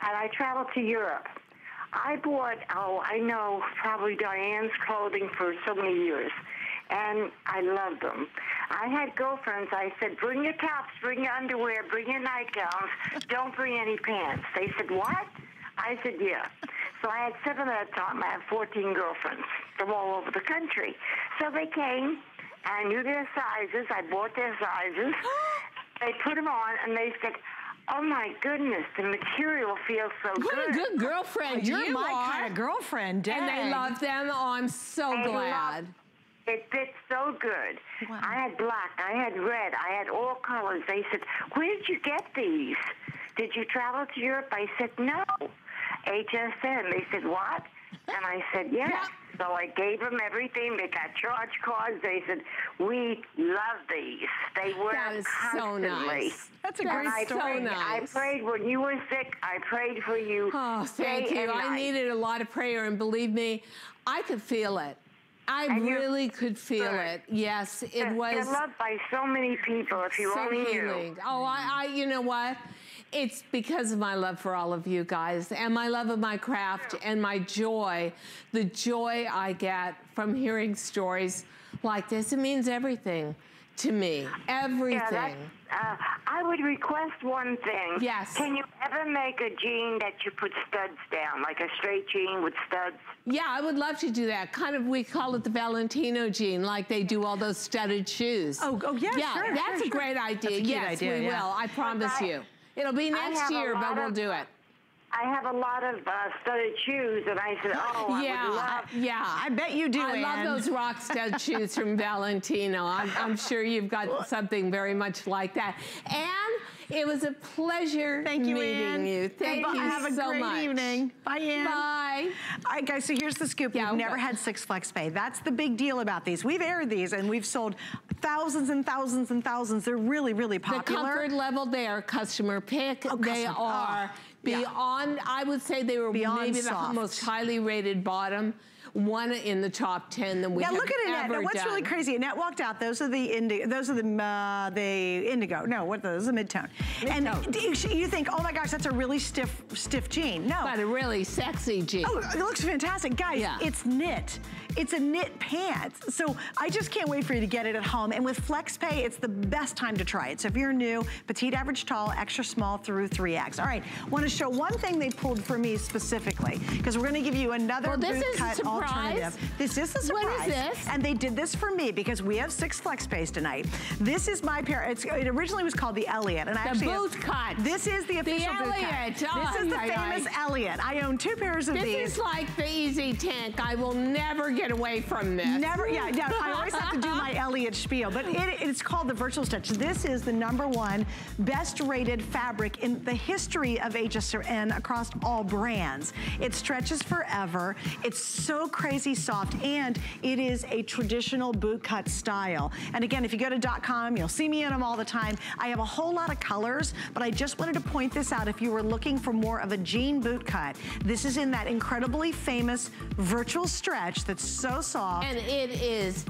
And I traveled to Europe. I bought, oh, I know, probably Diane's clothing for so many years, and I loved them. I had girlfriends, I said, bring your tops, bring your underwear, bring your nightgowns, don't bring any pants. They said, what? I said, yeah. So I had 7 at a time. I had 14 girlfriends from all over the country. So they came, I knew their sizes, I bought their sizes, they put them on, and they said, oh my goodness, the material feels so good. What a good girlfriend you are. You're my kind of girlfriend, dang. And they love them. Oh, I'm so glad. It fits so good. Wow. I had black, I had red, I had all colors. They said, where did you get these? Did you travel to Europe? I said, no. HSN. They said, what? And I said, yes. Yeah. So I gave them everything. They got charge cards. They said, we love these. They wear them constantly. That is so nice. That's a great story. I prayed when you were sick. I prayed for you. Oh, thank you. I needed a lot of prayer, and believe me, I could feel it. I really could feel it. Yes, it was. They're loved by so many people, if you only knew. Oh, I you know what? It's because of my love for all of you guys and my love of my craft and my joy, the joy I get from hearing stories like this. It means everything to me, everything. Yeah, I would request one thing. Yes. Can you ever make a jean that you put studs down, like a straight jean with studs? Yeah, I would love to do that. Kind of, we call it the Valentino jean, like they do all those studded shoes. Oh yeah, sure. That's a great idea. That's a cute idea, we will, I promise you. It'll be next year, but we'll do it. I have a lot of studded shoes, and I said, oh, I bet you do, Ann. Love those rock stud shoes from Valentino. I'm sure you've got something very much like that. Ann, it was a pleasure meeting you. Thank you so much. Have a great evening. Bye, Ann. Bye. All right, guys, so here's the scoop. We've never had Six Flex Pay. That's the big deal about these. We've aired these, and we've sold thousands and thousands and thousands. They're really, really popular. The comfort level, they are customer pick. Oh, they are... Beyond, I would say they were maybe the most highly rated bottom, one in the top 10 that we have ever done. Now look at Annette. Now what's really crazy? Annette walked out. Those are the indigo. Those are the indigo. No, what those? The mid-tone. And you think, oh my gosh, that's a really stiff jean. No, but a really sexy jean. Oh, it looks fantastic, guys. Yeah. It's knit. It's a knit pants. So I just can't wait for you to get it at home. And with FlexPay, it's the best time to try it. So if you're new, petite, average, tall, extra small through 3X. All right, want to show one thing they pulled for me specifically, because we're going to give you another boot cut alternative. This is a surprise. What is this? And they did this for me because we have Six FlexPays tonight. This is my pair. It originally was called the Elliot. And actually, the boot cut. This is the official boot cut. This is the famous Elliot. I own 2 pairs of these. This is like the Easy Tank. I will never get away from this. Never, yeah. I always have to do my Elliot spiel, but it's called the Virtual Stitch. This is the #1 best rated fabric in the history of HSN across all brands. It stretches forever. It's so crazy soft, and it is a traditional boot cut style. And again, if you go to .com, you'll see me in them all the time. I have a whole lot of colors, but I just wanted to point this out if you were looking for more of a jean boot cut. This is in that incredibly famous virtual stretch that's so soft. And it is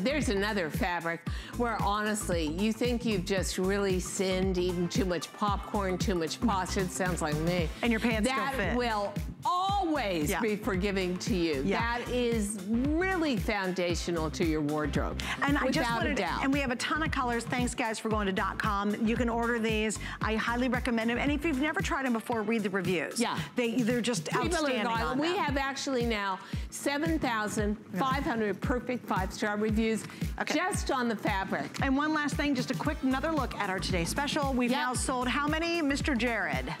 there's another fabric where honestly you think you've just really sinned, eaten too much popcorn, too much pasta, sounds like me. And your pants don't fit. That will always be forgiving to you. Yeah. That is really foundational to your wardrobe. And I just wanted to, and we have a ton of colors. Thanks guys for going to .com. You can order these. I highly recommend them. And if you've never tried them before, read the reviews. Yeah. They're just outstanding on them. We have actually now 7,500 perfect 5-star reviews just on the fabric. And one last thing, just a quick another look at our today's special. We've now sold how many, Mr. Jared?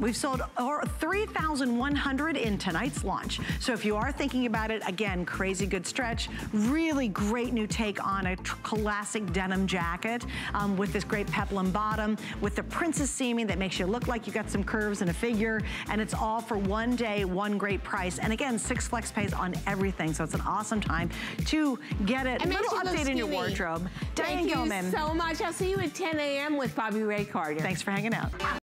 We've sold 3,100 in tonight's launch. So if you are thinking about it, again, crazy good stretch, really great new take on a classic denim jacket with this great peplum bottom, with the princess seaming that makes you look like you got some curves and a figure, and it's all for one day, one great price. And again, 6 flex pays on everything, so it's an awesome time to get it. A little update in your wardrobe. Diane Gilman. Thank you so much. I'll see you at 10 a.m. with Bobby Ray Carter. Thanks for hanging out.